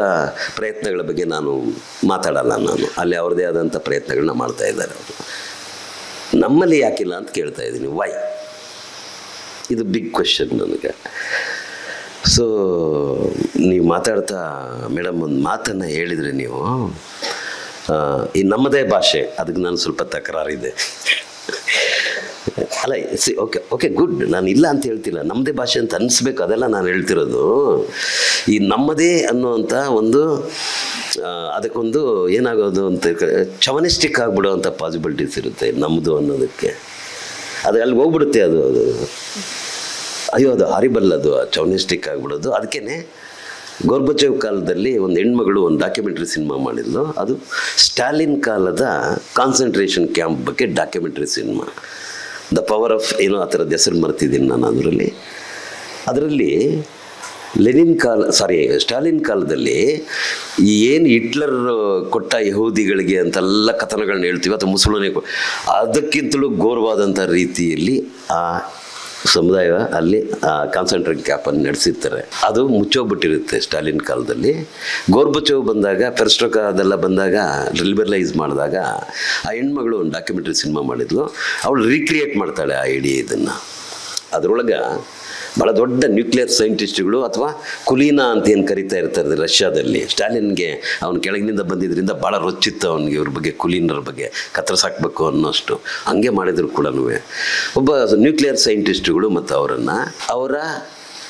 ಪ್ರಯತ್ನಗಳ ಬಗ್ಗೆ ನಾನು ಮಾತಾಡಲ್ಲ. ನಾನು ಅಲ್ಲಿ ಅವ್ರದ್ದೇ ಆದಂಥ ಪ್ರಯತ್ನಗಳನ್ನ ಮಾಡ್ತಾ ಇದ್ದಾರೆ ಅವರು. ನಮ್ಮಲ್ಲಿ ಯಾಕಿಲ್ಲ ಅಂತ ಕೇಳ್ತಾ ಇದ್ದೀನಿ. ವೈ? ಇದು ಬಿಗ್ ಕ್ವೆಶನ್ ನನಗೆ. ಸೊ ನೀವು ಮಾತಾಡ್ತಾ ಮೇಡಮ್ ಒಂದು ಮಾತನ್ನು ಹೇಳಿದರೆ, ನೀವು ಈ ನಮ್ಮದೇ ಭಾಷೆ, ಅದಕ್ಕೆ ನಾನು ಸ್ವಲ್ಪ ತಕರಾರಿದೆ ಅಲ್ಲ. ಸಿ ಓಕೆ ಓಕೆ ಗುಡ್, ನಾನು ಇಲ್ಲ ಅಂತ ಹೇಳ್ತಿಲ್ಲ, ನಮ್ಮದೇ ಭಾಷೆ ಅಂತ ಅನಿಸ್ಬೇಕು, ಅದೆಲ್ಲ ನಾನು ಹೇಳ್ತಿರೋದು. ಈ ನಮ್ಮದೇ ಅನ್ನುವಂಥ ಒಂದು ಅದಕ್ಕೊಂದು ಏನಾಗೋದು ಅಂತ ಚವನಿಸ್ಟಿಕ್ ಆಗಿಬಿಡೋವಂಥ ಪಾಸಿಬಿಲಿಟೀಸ್ ಇರುತ್ತೆ ನಮ್ಮದು ಅನ್ನೋದಕ್ಕೆ. ಅದು ಅಲ್ಲಿ ಹೋಗ್ಬಿಡುತ್ತೆ. ಅದು ಅದು ಅಯ್ಯೋ ಅದು ಹಾರಿಬಲ್, ಅದು ಚವನಿಸ್ಟಿಕ್ ಆಗಿಬಿಡೋದು. ಅದಕ್ಕೇ ಗೋರ್ಬಚೇವ್ ಕಾಲದಲ್ಲಿ ಒಂದು ಹೆಣ್ಮಗಳು ಒಂದು ಡಾಕ್ಯುಮೆಂಟ್ರಿ ಸಿನಿಮಾ ಮಾಡಿದ್ಲು. ಅದು ಸ್ಟಾಲಿನ್ ಕಾಲದ ಕಾನ್ಸಂಟ್ರೇಷನ್ ಕ್ಯಾಂಪ್ ಬಗ್ಗೆ documentary cinema, the power of ಏನೋ ಆ ಥರದ ಹೆಸರು ಮರ್ತಿದ್ದೀನಿ ನಾನು. ಅದರಲ್ಲಿ ಅದರಲ್ಲಿ ಲೆನಿನ್ ಕಾಲ ಸಾರಿ ಸ್ಟಾಲಿನ್ ಕಾಲದಲ್ಲಿ ಏನು ಹಿಟ್ಲರ್ ಕೊಟ್ಟ ಯಹೂದಿಗಳಿಗೆ ಅಂತೆಲ್ಲ ಕಥನಗಳನ್ನ ಹೇಳ್ತೀವಿ, ಅಥವಾ ಮುಸುಳುನೇ, ಅದಕ್ಕಿಂತಲೂ ಘೋರವಾದಂಥ ರೀತಿಯಲ್ಲಿ ಆ ಸಮುದಾಯ ಅಲ್ಲಿ ಕಾನ್ಸಂಟ್ರೇಟ್ ಕ್ಯಾಂಪನ್ನು ನಡೆಸಿರ್ತಾರೆ. ಅದು ಮುಚ್ಚೋಗ್ಬಿಟ್ಟಿರುತ್ತೆ ಸ್ಟಾಲಿನ್ ಕಾಲದಲ್ಲಿ. ಗೋರ್ಬಚೇವ್ ಬಂದಾಗ, ಪೆರೆಸ್ಟ್ರೋಕ ಅದೆಲ್ಲ ಬಂದಾಗ, ಲಿಬರಲೈಸ್ ಮಾಡಿದಾಗ ಆ ಹೆಣ್ಮಗಳು ಒಂದು ಡಾಕ್ಯುಮೆಂಟ್ರಿ ಸಿನಿಮಾ ಮಾಡಿದ್ಲು. ಅವಳು ರೀಕ್ರಿಯೇಟ್ ಮಾಡ್ತಾಳೆ ಆ ಇಡೀ ಇದನ್ನು. ಅದರೊಳಗೆ ಭಾಳ ದೊಡ್ಡ ನ್ಯೂಕ್ಲಿಯರ್ ಸೈಂಟಿಸ್ಟ್ಗಳು ಅಥವಾ ಕುಲೀನಾ ಅಂತ ಏನು ಕರಿತಾ ಇರ್ತಾರೆ ರಷ್ಯಾದಲ್ಲಿ, ಸ್ಟಾಲಿನ್ಗೆ ಅವ್ನ ಕೆಳಗಿನಿಂದ ಬಂದಿದ್ದರಿಂದ ಭಾಳ ರೊಚ್ಚಿತ್ತು ಅವನಿಗೆ ಇವ್ರ ಬಗ್ಗೆ, ಕುಲೀನರ ಬಗ್ಗೆ ಕತ್ತರಿಸಾಕಬೇಕು ಅನ್ನೋಷ್ಟು. ಹಂಗೆ ಮಾಡಿದ್ರು ಕೂಡ ಒಬ್ಬ ನ್ಯೂಕ್ಲಿಯರ್ ಸೈಂಟಿಸ್ಟ್ಗಳು ಮತ್ತು ಅವರನ್ನು, ಅವರ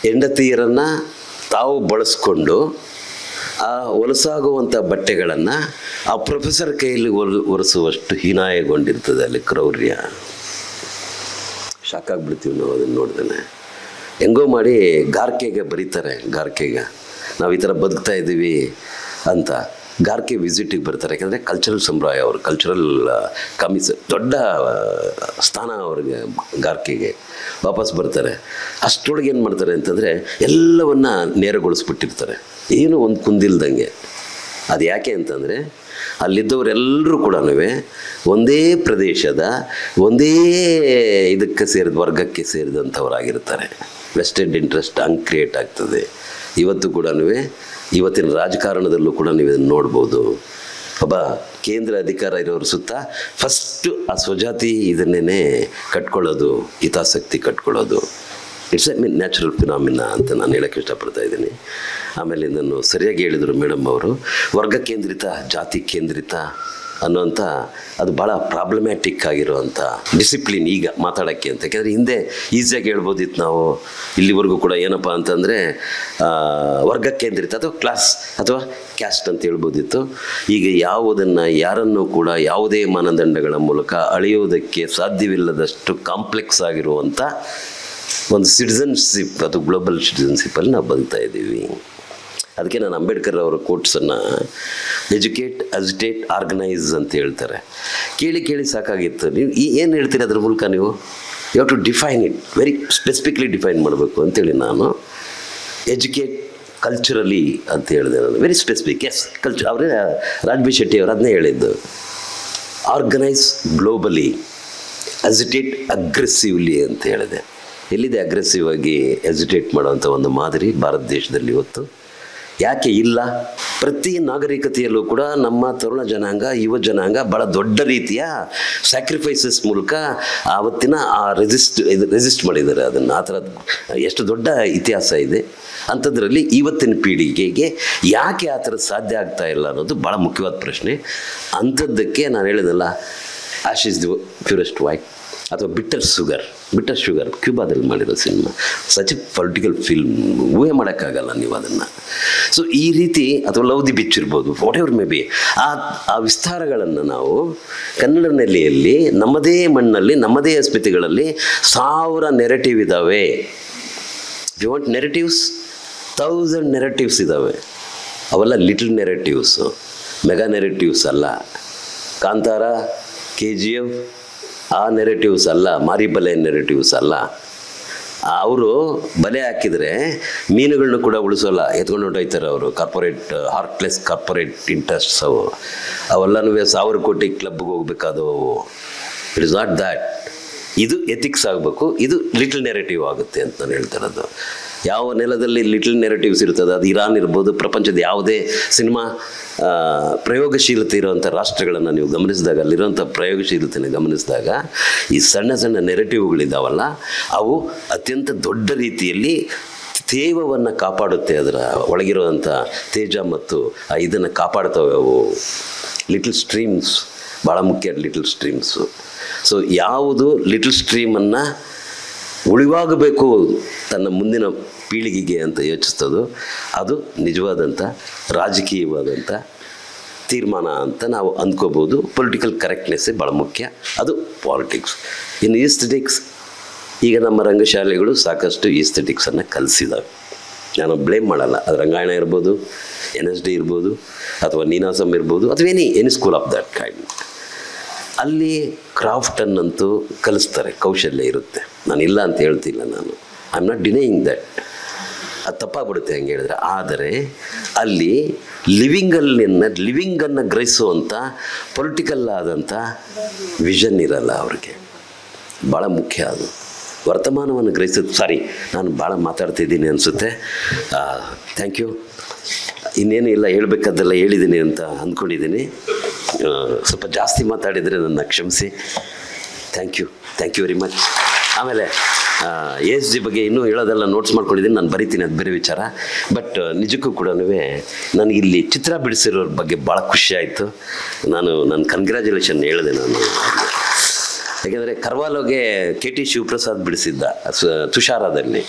ಹೆಂಡತಿಯರನ್ನು ತಾವು ಬಳಸ್ಕೊಂಡು ಆ ಹೊಲಸಾಗುವಂಥ ಬಟ್ಟೆಗಳನ್ನು ಆ ಪ್ರೊಫೆಸರ್ ಕೈಯಲ್ಲಿ ಒರೆಸುವಷ್ಟು ಹೀನಾಯಗೊಂಡಿರ್ತದೆ ಅಲ್ಲಿ ಕ್ರೌರ್ಯ. ಶಾಕ್ ಆಗ್ಬಿಡ್ತೀವಿ ನಾವು ಅದನ್ನು ನೋಡ್ದೇನೆ. ಹೆಂಗೋ ಮಾಡಿ ಗಾರ್ಕೆಗೆ ಬರೀತಾರೆ, ಗಾರ್ಕೆಗೆ ನಾವು ಈ ಥರ ಬದುಕ್ತಾ ಇದ್ದೀವಿ ಅಂತ. ಗಾರ್ಕೆ ವಿಸಿಟಿಗೆ ಬರ್ತಾರೆ, ಯಾಕೆಂದರೆ ಕಲ್ಚರಲ್ ಸಂಪ್ರದಾಯ ಅವರು, ಕಲ್ಚರಲ್ ಕಮಿಸ್ ದೊಡ್ಡ ಸ್ಥಾನ ಅವ್ರಿಗೆ ಗಾರ್ಕೆಗೆ. ವಾಪಸ್ ಬರ್ತಾರೆ, ಅಷ್ಟೊಳಗೆ ಏನು ಮಾಡ್ತಾರೆ ಅಂತಂದರೆ ಎಲ್ಲವನ್ನ ನೇರಗೊಳಿಸ್ಬಿಟ್ಟಿರ್ತಾರೆ, ಏನು ಒಂದು ಕುಂದಿಲ್ದಂಗೆ. ಅದು ಯಾಕೆ ಅಂತಂದರೆ ಅಲ್ಲಿದ್ದವರೆಲ್ಲರೂ ಕೂಡ ಒಂದೇ ಪ್ರದೇಶದ ಒಂದೇ ಇದಕ್ಕೆ ಸೇರಿದ ವರ್ಗಕ್ಕೆ ಸೇರಿದಂಥವರಾಗಿರ್ತಾರೆ. ವೆಸ್ಟೆಡ್ ಇಂಟ್ರೆಸ್ಟ್ ಹಂಗೆ ಕ್ರಿಯೇಟ್ ಆಗ್ತದೆ. ಇವತ್ತು ಕೂಡ ಇವತ್ತಿನ ರಾಜಕಾರಣದಲ್ಲೂ ಕೂಡ ನೀವನ್ನ ನೋಡ್ಬೋದು. ಒಬ್ಬ ಕೇಂದ್ರ ಅಧಿಕಾರ ಇರೋರು ಸುತ್ತ ಫಸ್ಟು ಆ ಸ್ವಜಾತಿ ಇದನ್ನೇ ಕಟ್ಕೊಳ್ಳೋದು, ಹಿತಾಸಕ್ತಿ ಕಟ್ಕೊಳ್ಳೋದು. It's I mean natural phenomena ಅಂತ ನಾನು ಹೇಳೋಕ್ಕೆ ಇಷ್ಟಪಡ್ತಾ ಇದ್ದೀನಿ. ಆಮೇಲೆ ಇದನ್ನು ಸರಿಯಾಗಿ ಹೇಳಿದರು ಮೇಡಮ್ ಅವರು, ವರ್ಗ ಕೇಂದ್ರಿತ, ಜಾತಿ ಕೇಂದ್ರಿತ ಅನ್ನೋಂಥ ಅದು ಭಾಳ ಪ್ರಾಬ್ಲಮ್ಯಾಟಿಕ್ ಆಗಿರುವಂಥ ಡಿಸಿಪ್ಲಿನ್ ಈಗ ಮಾತಾಡೋಕ್ಕೆ ಅಂತ. ಯಾಕೆಂದರೆ ಹಿಂದೆ ಈಸಿಯಾಗಿ ಹೇಳ್ಬೋದಿತ್ತು ನಾವು. ಇಲ್ಲಿವರೆಗೂ ಕೂಡ ಏನಪ್ಪ ಅಂತಂದರೆ ವರ್ಗ ಕೇಂದ್ರಿತ ಅಥವಾ ಕ್ಲಾಸ್ ಅಥವಾ ಕ್ಯಾಸ್ಟ್ ಅಂತ ಹೇಳ್ಬೋದಿತ್ತು. ಈಗ ಯಾವುದನ್ನು ಯಾರನ್ನು ಕೂಡ ಯಾವುದೇ ಮಾನದಂಡಗಳ ಮೂಲಕ ಅಳೆಯೋದಕ್ಕೆ ಸಾಧ್ಯವಿಲ್ಲದಷ್ಟು ಕಾಂಪ್ಲೆಕ್ಸ್ ಆಗಿರುವಂಥ ಒಂದು ಸಿಟಿಸನ್ಶಿಪ್, ಅದು ಗ್ಲೋಬಲ್ ಸಿಟಿಸನ್ಶಿಪ್ಪಲ್ಲಿ ನಾವು ಬದುಕ್ತಾ ಇದ್ದೀವಿ. ಅದಕ್ಕೆ ನಾನು ಅಂಬೇಡ್ಕರ್ ಅವರ ಕೋಟ್ಸನ್ನು ಎಜುಕೇಟ್, ಅಜಿಟೇಟ್, ಆರ್ಗನೈಸ್ ಅಂತ ಹೇಳ್ತಾರೆ. ಕೇಳಿ ಕೇಳಿ ಸಾಕಾಗಿತ್ತು. ನೀವು ಈ ಏನು ಹೇಳ್ತೀರಿ ಅದ್ರ ಮೂಲಕ ನೀವು you have to define it, very specifically define ಮಾಡಬೇಕು ಅಂತೇಳಿ ನಾನು ಎಜುಕೇಟ್ ಕಲ್ಚರಲಿ ಅಂತ ಹೇಳಿದೆ. ನಾನು ವೆರಿ ಸ್ಪೆಸಿಫಿಕ್, ಎಸ್ ಕಲ್ಚರ್. ಅವರೇ ರಾಜ್ಬಿ ಶೆಟ್ಟಿ ಅವರು ಅದನ್ನೇ ಹೇಳಿದ್ದು. ಆರ್ಗನೈಸ್ ಗ್ಲೋಬಲಿ, ಅಜಿಟೇಟ್ ಅಗ್ರೆಸಿವ್ಲಿ ಅಂತ ಹೇಳಿದೆ. ಎಲ್ಲಿದೆ ಅಗ್ರೆಸಿವ್ ಆಗಿ ಎಜಿಟೇಟ್ ಮಾಡೋವಂಥ ಒಂದು ಮಾದರಿ ಭಾರತ ದೇಶದಲ್ಲಿ ಇವತ್ತು? ಯಾಕೆ ಇಲ್ಲ? ಪ್ರತಿ ನಾಗರಿಕತೆಯಲ್ಲೂ ಕೂಡ ನಮ್ಮ ತರುಣ ಜನಾಂಗ, ಯುವ ಜನಾಂಗ ಭಾಳ ದೊಡ್ಡ ರೀತಿಯ ಸ್ಯಾಕ್ರಿಫೈಸಸ್ ಮೂಲಕ ಆವತ್ತಿನ ಆ ರೆಸಿಸ್ಟ್ ಇದು ರೆಸಿಸ್ಟ್ ಮಾಡಿದ್ದಾರೆ. ಅದನ್ನು ಆ ಥರ ಎಷ್ಟು ದೊಡ್ಡ ಇತಿಹಾಸ ಇದೆ ಅಂಥದ್ರಲ್ಲಿ ಇವತ್ತಿನ ಪೀಳಿಗೆಗೆ ಯಾಕೆ ಆ ಥರ ಸಾಧ್ಯ ಆಗ್ತಾ ಇಲ್ಲ ಅನ್ನೋದು ಭಾಳ ಮುಖ್ಯವಾದ ಪ್ರಶ್ನೆ. ಅಂಥದ್ದಕ್ಕೆ ನಾನು ಹೇಳಿದಲ್ಲ, ash is the purest wine ಅಥವಾ ಬಿಟ್ಟರ್ ಶುಗರ್. ಬಿಟ್ಟರ್ ಶುಗರ್ ಕ್ಯೂಬಾದಲ್ಲಿ ಮಾಡಿರೋ cinema, such a political film, ಊಹೆ ಮಾಡೋಕ್ಕಾಗಲ್ಲ ನೀವು ಅದನ್ನು. ಸೊ ಈ ರೀತಿ, ಅಥವಾ ಲವ್ ದಿ ಬಿಚ್ ಇರ್ಬೋದು, ವಾಟ್ ಎವರ್ ಮೇ ಬಿ, ಆ ಆ ವಿಸ್ತಾರಗಳನ್ನು ನಾವು ಕನ್ನಡ ನೆಲೆಯಲ್ಲಿ ನಮ್ಮದೇ ಮಣ್ಣಲ್ಲಿ ನಮ್ಮದೇ ಅಸ್ಮಿತೆಗಳಲ್ಲಿ ಸಾವಿರ ನೆರೆಟಿವ್ ಇದ್ದಾವೆ. You want narratives? Thousand narratives ಇದ್ದಾವೆ. ಅವೆಲ್ಲ ಲಿಟಲ್ ನೆರೆಟಿವ್ಸು, ಮೆಗಾ ನೆರೆಟಿವ್ಸ್ ಅಲ್ಲ. ಕಾಂತಾರ, ಕೆ ಜಿ ಎಫ್ ಆ ನೆರೆಟಿವ್ಸ್ ಅಲ್ಲ, ಮಾರಿ ಬಲೆ ನೆರೆಟಿವ್ಸ್ ಅಲ್ಲ. ಅವರು ಬಲೆ ಹಾಕಿದರೆ ಮೀನುಗಳನ್ನೂ ಕೂಡ ಉಳಿಸೋಲ್ಲ, ಎತ್ಕೊಂಡು ಹೊಟ್ಟೋಯ್ತಾರೆ ಅವರು. ಕಾರ್ಪೊರೇಟ್, ಹಾರ್ಟ್ಲೆಸ್ ಕಾರ್ಪೊರೇಟ್ ಇಂಟ್ರೆಸ್ಟ್ಸ್ ಅವು. ಅವೆಲ್ಲನೂ ಸಾವಿರ ಕೋಟಿ ಕ್ಲಬ್ಗೆ ಹೋಗ್ಬೇಕಾದವು. It is not that. ಇದು ಎಥಿಕ್ಸ್ ಆಗಬೇಕು, ಇದು ಲಿಟಲ್ ನೆರೆಟಿವ್ ಆಗುತ್ತೆ ಅಂತ ನಾನು ಹೇಳ್ತಿರೋದು. ಯಾವ ನೆಲದಲ್ಲಿ ಲಿಟಲ್ ನೆರೆಟಿವ್ಸ್ ಇರ್ತದೆ, ಅದು ಇರಾನ್ ಇರ್ಬೋದು, ಪ್ರಪಂಚದ ಯಾವುದೇ ಸಿನಿಮಾ ಪ್ರಯೋಗಶೀಲತೆ ಇರುವಂಥ ರಾಷ್ಟ್ರಗಳನ್ನು ನೀವು ಗಮನಿಸಿದಾಗ, ಅಲ್ಲಿರುವಂಥ ಪ್ರಯೋಗಶೀಲತೆಯನ್ನು ಗಮನಿಸಿದಾಗ ಈ ಸಣ್ಣ ಸಣ್ಣ ನೆರೆಟಿವ್ಗಳಿದ್ದಾವಲ್ಲ ಅವು ಅತ್ಯಂತ ದೊಡ್ಡ ರೀತಿಯಲ್ಲಿ ತೇವವನ್ನು ಕಾಪಾಡುತ್ತೆ. ಅದರ ಒಳಗಿರುವಂಥ ತೇಜ ಮತ್ತು ಇದನ್ನು ಕಾಪಾಡ್ತವೆ ಅವು. ಲಿಟಲ್ ಸ್ಟ್ರೀಮ್ಸ್ ಭಾಳ ಮುಖ್ಯ, ಲಿಟಲ್ ಸ್ಟ್ರೀಮ್ಸು. ಸೊ ಯಾವುದು ಲಿಟಲ್ ಸ್ಟ್ರೀಮನ್ನು ಉಳಿವಾಗಬೇಕು ತನ್ನ ಮುಂದಿನ ಪೀಳಿಗೆಗೆ ಅಂತ ಯೋಚಿಸ್ತದೋ ಅದು ನಿಜವಾದಂಥ ರಾಜಕೀಯವಾದಂಥ ತೀರ್ಮಾನ ಅಂತ ನಾವು ಅಂದ್ಕೋಬೋದು. ಪೊಲಿಟಿಕಲ್ ಕರೆಕ್ಟ್ನೆಸ್ಸೇ ಭಾಳ ಮುಖ್ಯ, ಅದು ಪಾಲಿಟಿಕ್ಸ್. ಇನ್ನು ಈಸ್ಥೆಟಿಕ್ಸ್, ಈಗ ನಮ್ಮ ರಂಗಶಾಲೆಗಳು ಸಾಕಷ್ಟು ಈಸ್ಥೆಟಿಕ್ಸನ್ನು ಕಲಿಸಿದ್ದಾವೆ. ನಾನು ಬ್ಲೇಮ್ ಮಾಡಲ್ಲ. ಅದು ರಂಗಾಯಣ ಇರ್ಬೋದು, ಎನ್ ಎಸ್ ಡಿ ಇರ್ಬೋದು, ಅಥವಾ ನೀನಾಸಮ್ ಇರ್ಬೋದು, ಅಥವಾ any any school of that kind. ಅಲ್ಲಿ ಕ್ರಾಫ್ಟನ್ನಂತೂ ಕಲಿಸ್ತಾರೆ, ಕೌಶಲ್ಯ ಇರುತ್ತೆ. ನಾನು ಇಲ್ಲ ಅಂತ ಹೇಳ್ತಿಲ್ಲ, ನಾನು I am not denying that. ಅದು ತಪ್ಪಾಗ್ಬಿಡುತ್ತೆ ಹಂಗೆ ಹೇಳಿದ್ರೆ. ಆದರೆ ಅಲ್ಲಿ ಲಿವಿಂಗಲ್ಲಿ ಲಿವಿಂಗನ್ನು ಗ್ರಹಿಸುವಂಥ ಪೊಲಿಟಿಕಲ್ ಆದಂಥ ವಿಷನ್ ಇರಲ್ಲ ಅವ್ರಿಗೆ. ಭಾಳ ಮುಖ್ಯ ಅದು, ವರ್ತಮಾನವನ್ನು ಗ್ರಹಿಸೋದು. ಸಾರಿ, ನಾನು ಭಾಳ ಮಾತಾಡ್ತಿದ್ದೀನಿ ಅನಿಸುತ್ತೆ. Thank you. ಇನ್ನೇನು ಇಲ್ಲ, ಹೇಳಬೇಕಾದ್ದೆಲ್ಲ ಹೇಳಿದ್ದೀನಿ ಅಂತ ಅಂದ್ಕೊಂಡಿದ್ದೀನಿ. ಸ್ವಲ್ಪ ಜಾಸ್ತಿ ಮಾತಾಡಿದರೆ ನನ್ನ ಕ್ಷಮಿಸಿ. Thank you, thank you very much. ಆಮೇಲೆ ಎ ಎಸ್ ಜಿ ಬಗ್ಗೆ ಇನ್ನೂ ಹೇಳೋದೆಲ್ಲ ನೋಟ್ಸ್ ಮಾಡ್ಕೊಂಡಿದ್ದೀನಿ, ನಾನು ಬರಿತೀನಿ, ಅದು ಬೇರೆ ವಿಚಾರ. ಬಟ್ ನಿಜಕ್ಕೂ ಕೂಡ ನನಗಿಲ್ಲಿ ಚಿತ್ರ ಬಿಡಿಸಿರೋರ ಬಗ್ಗೆ ಭಾಳ ಖುಷಿಯಾಯಿತು. ನಾನು ನನ್ನ ಕಂಗ್ರ್ಯಾಚುಲೇಷನ್ ಹೇಳಿದೆ ನಾನು. ಯಾಕೆಂದರೆ ಕರ್ವಾಲೋಗೆ ಕೆ ಟಿ ಶಿವಪ್ರಸಾದ್ ಬಿಡಿಸಿದ್ದ ತುಷಾರದಲ್ಲಿ,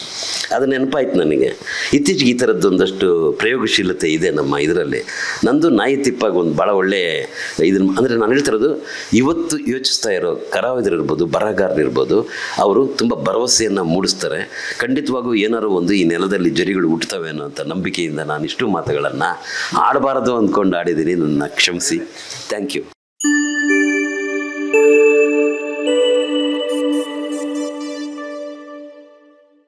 ಅದು ನೆನಪಾಯ್ತು ನನಗೆ. ಇತ್ತೀಚೆಗೆ ಈ ಥರದ್ದೊಂದಷ್ಟು ಪ್ರಯೋಗಶೀಲತೆ ಇದೆ ನಮ್ಮ ಇದರಲ್ಲಿ. ನಂದು ನಾಯಿ ತಿಪ್ಪಾಗಿ ಒಂದು ಭಾಳ ಒಳ್ಳೆ ಇದನ್ನು ಅಂದರೆ ನಾನು ಹೇಳ್ತಿರೋದು, ಇವತ್ತು ಯೋಚಿಸ್ತಾ ಇರೋ ಕರಾವಿದರಿರ್ಬೋದು, ಬರಹಗಾರರಿರ್ಬೋದು, ಅವರು ತುಂಬ ಭರವಸೆಯನ್ನು ಮೂಡಿಸ್ತಾರೆ. ಖಂಡಿತವಾಗೂ ಏನಾರು ಒಂದು ಈ ನೆಲದಲ್ಲಿ ಜರಿಗಳು ಹುಟ್ಟುತ್ತವೇನೋ ಅಂತ ನಂಬಿಕೆಯಿಂದ ನಾನು ಇಷ್ಟು ಮಾತುಗಳನ್ನು ಆಡಬಾರದು ಅಂದ್ಕೊಂಡು ಆಡಿದ್ದೀನಿ. ನನ್ನ ಕ್ಷಮಿಸಿ. Thank you.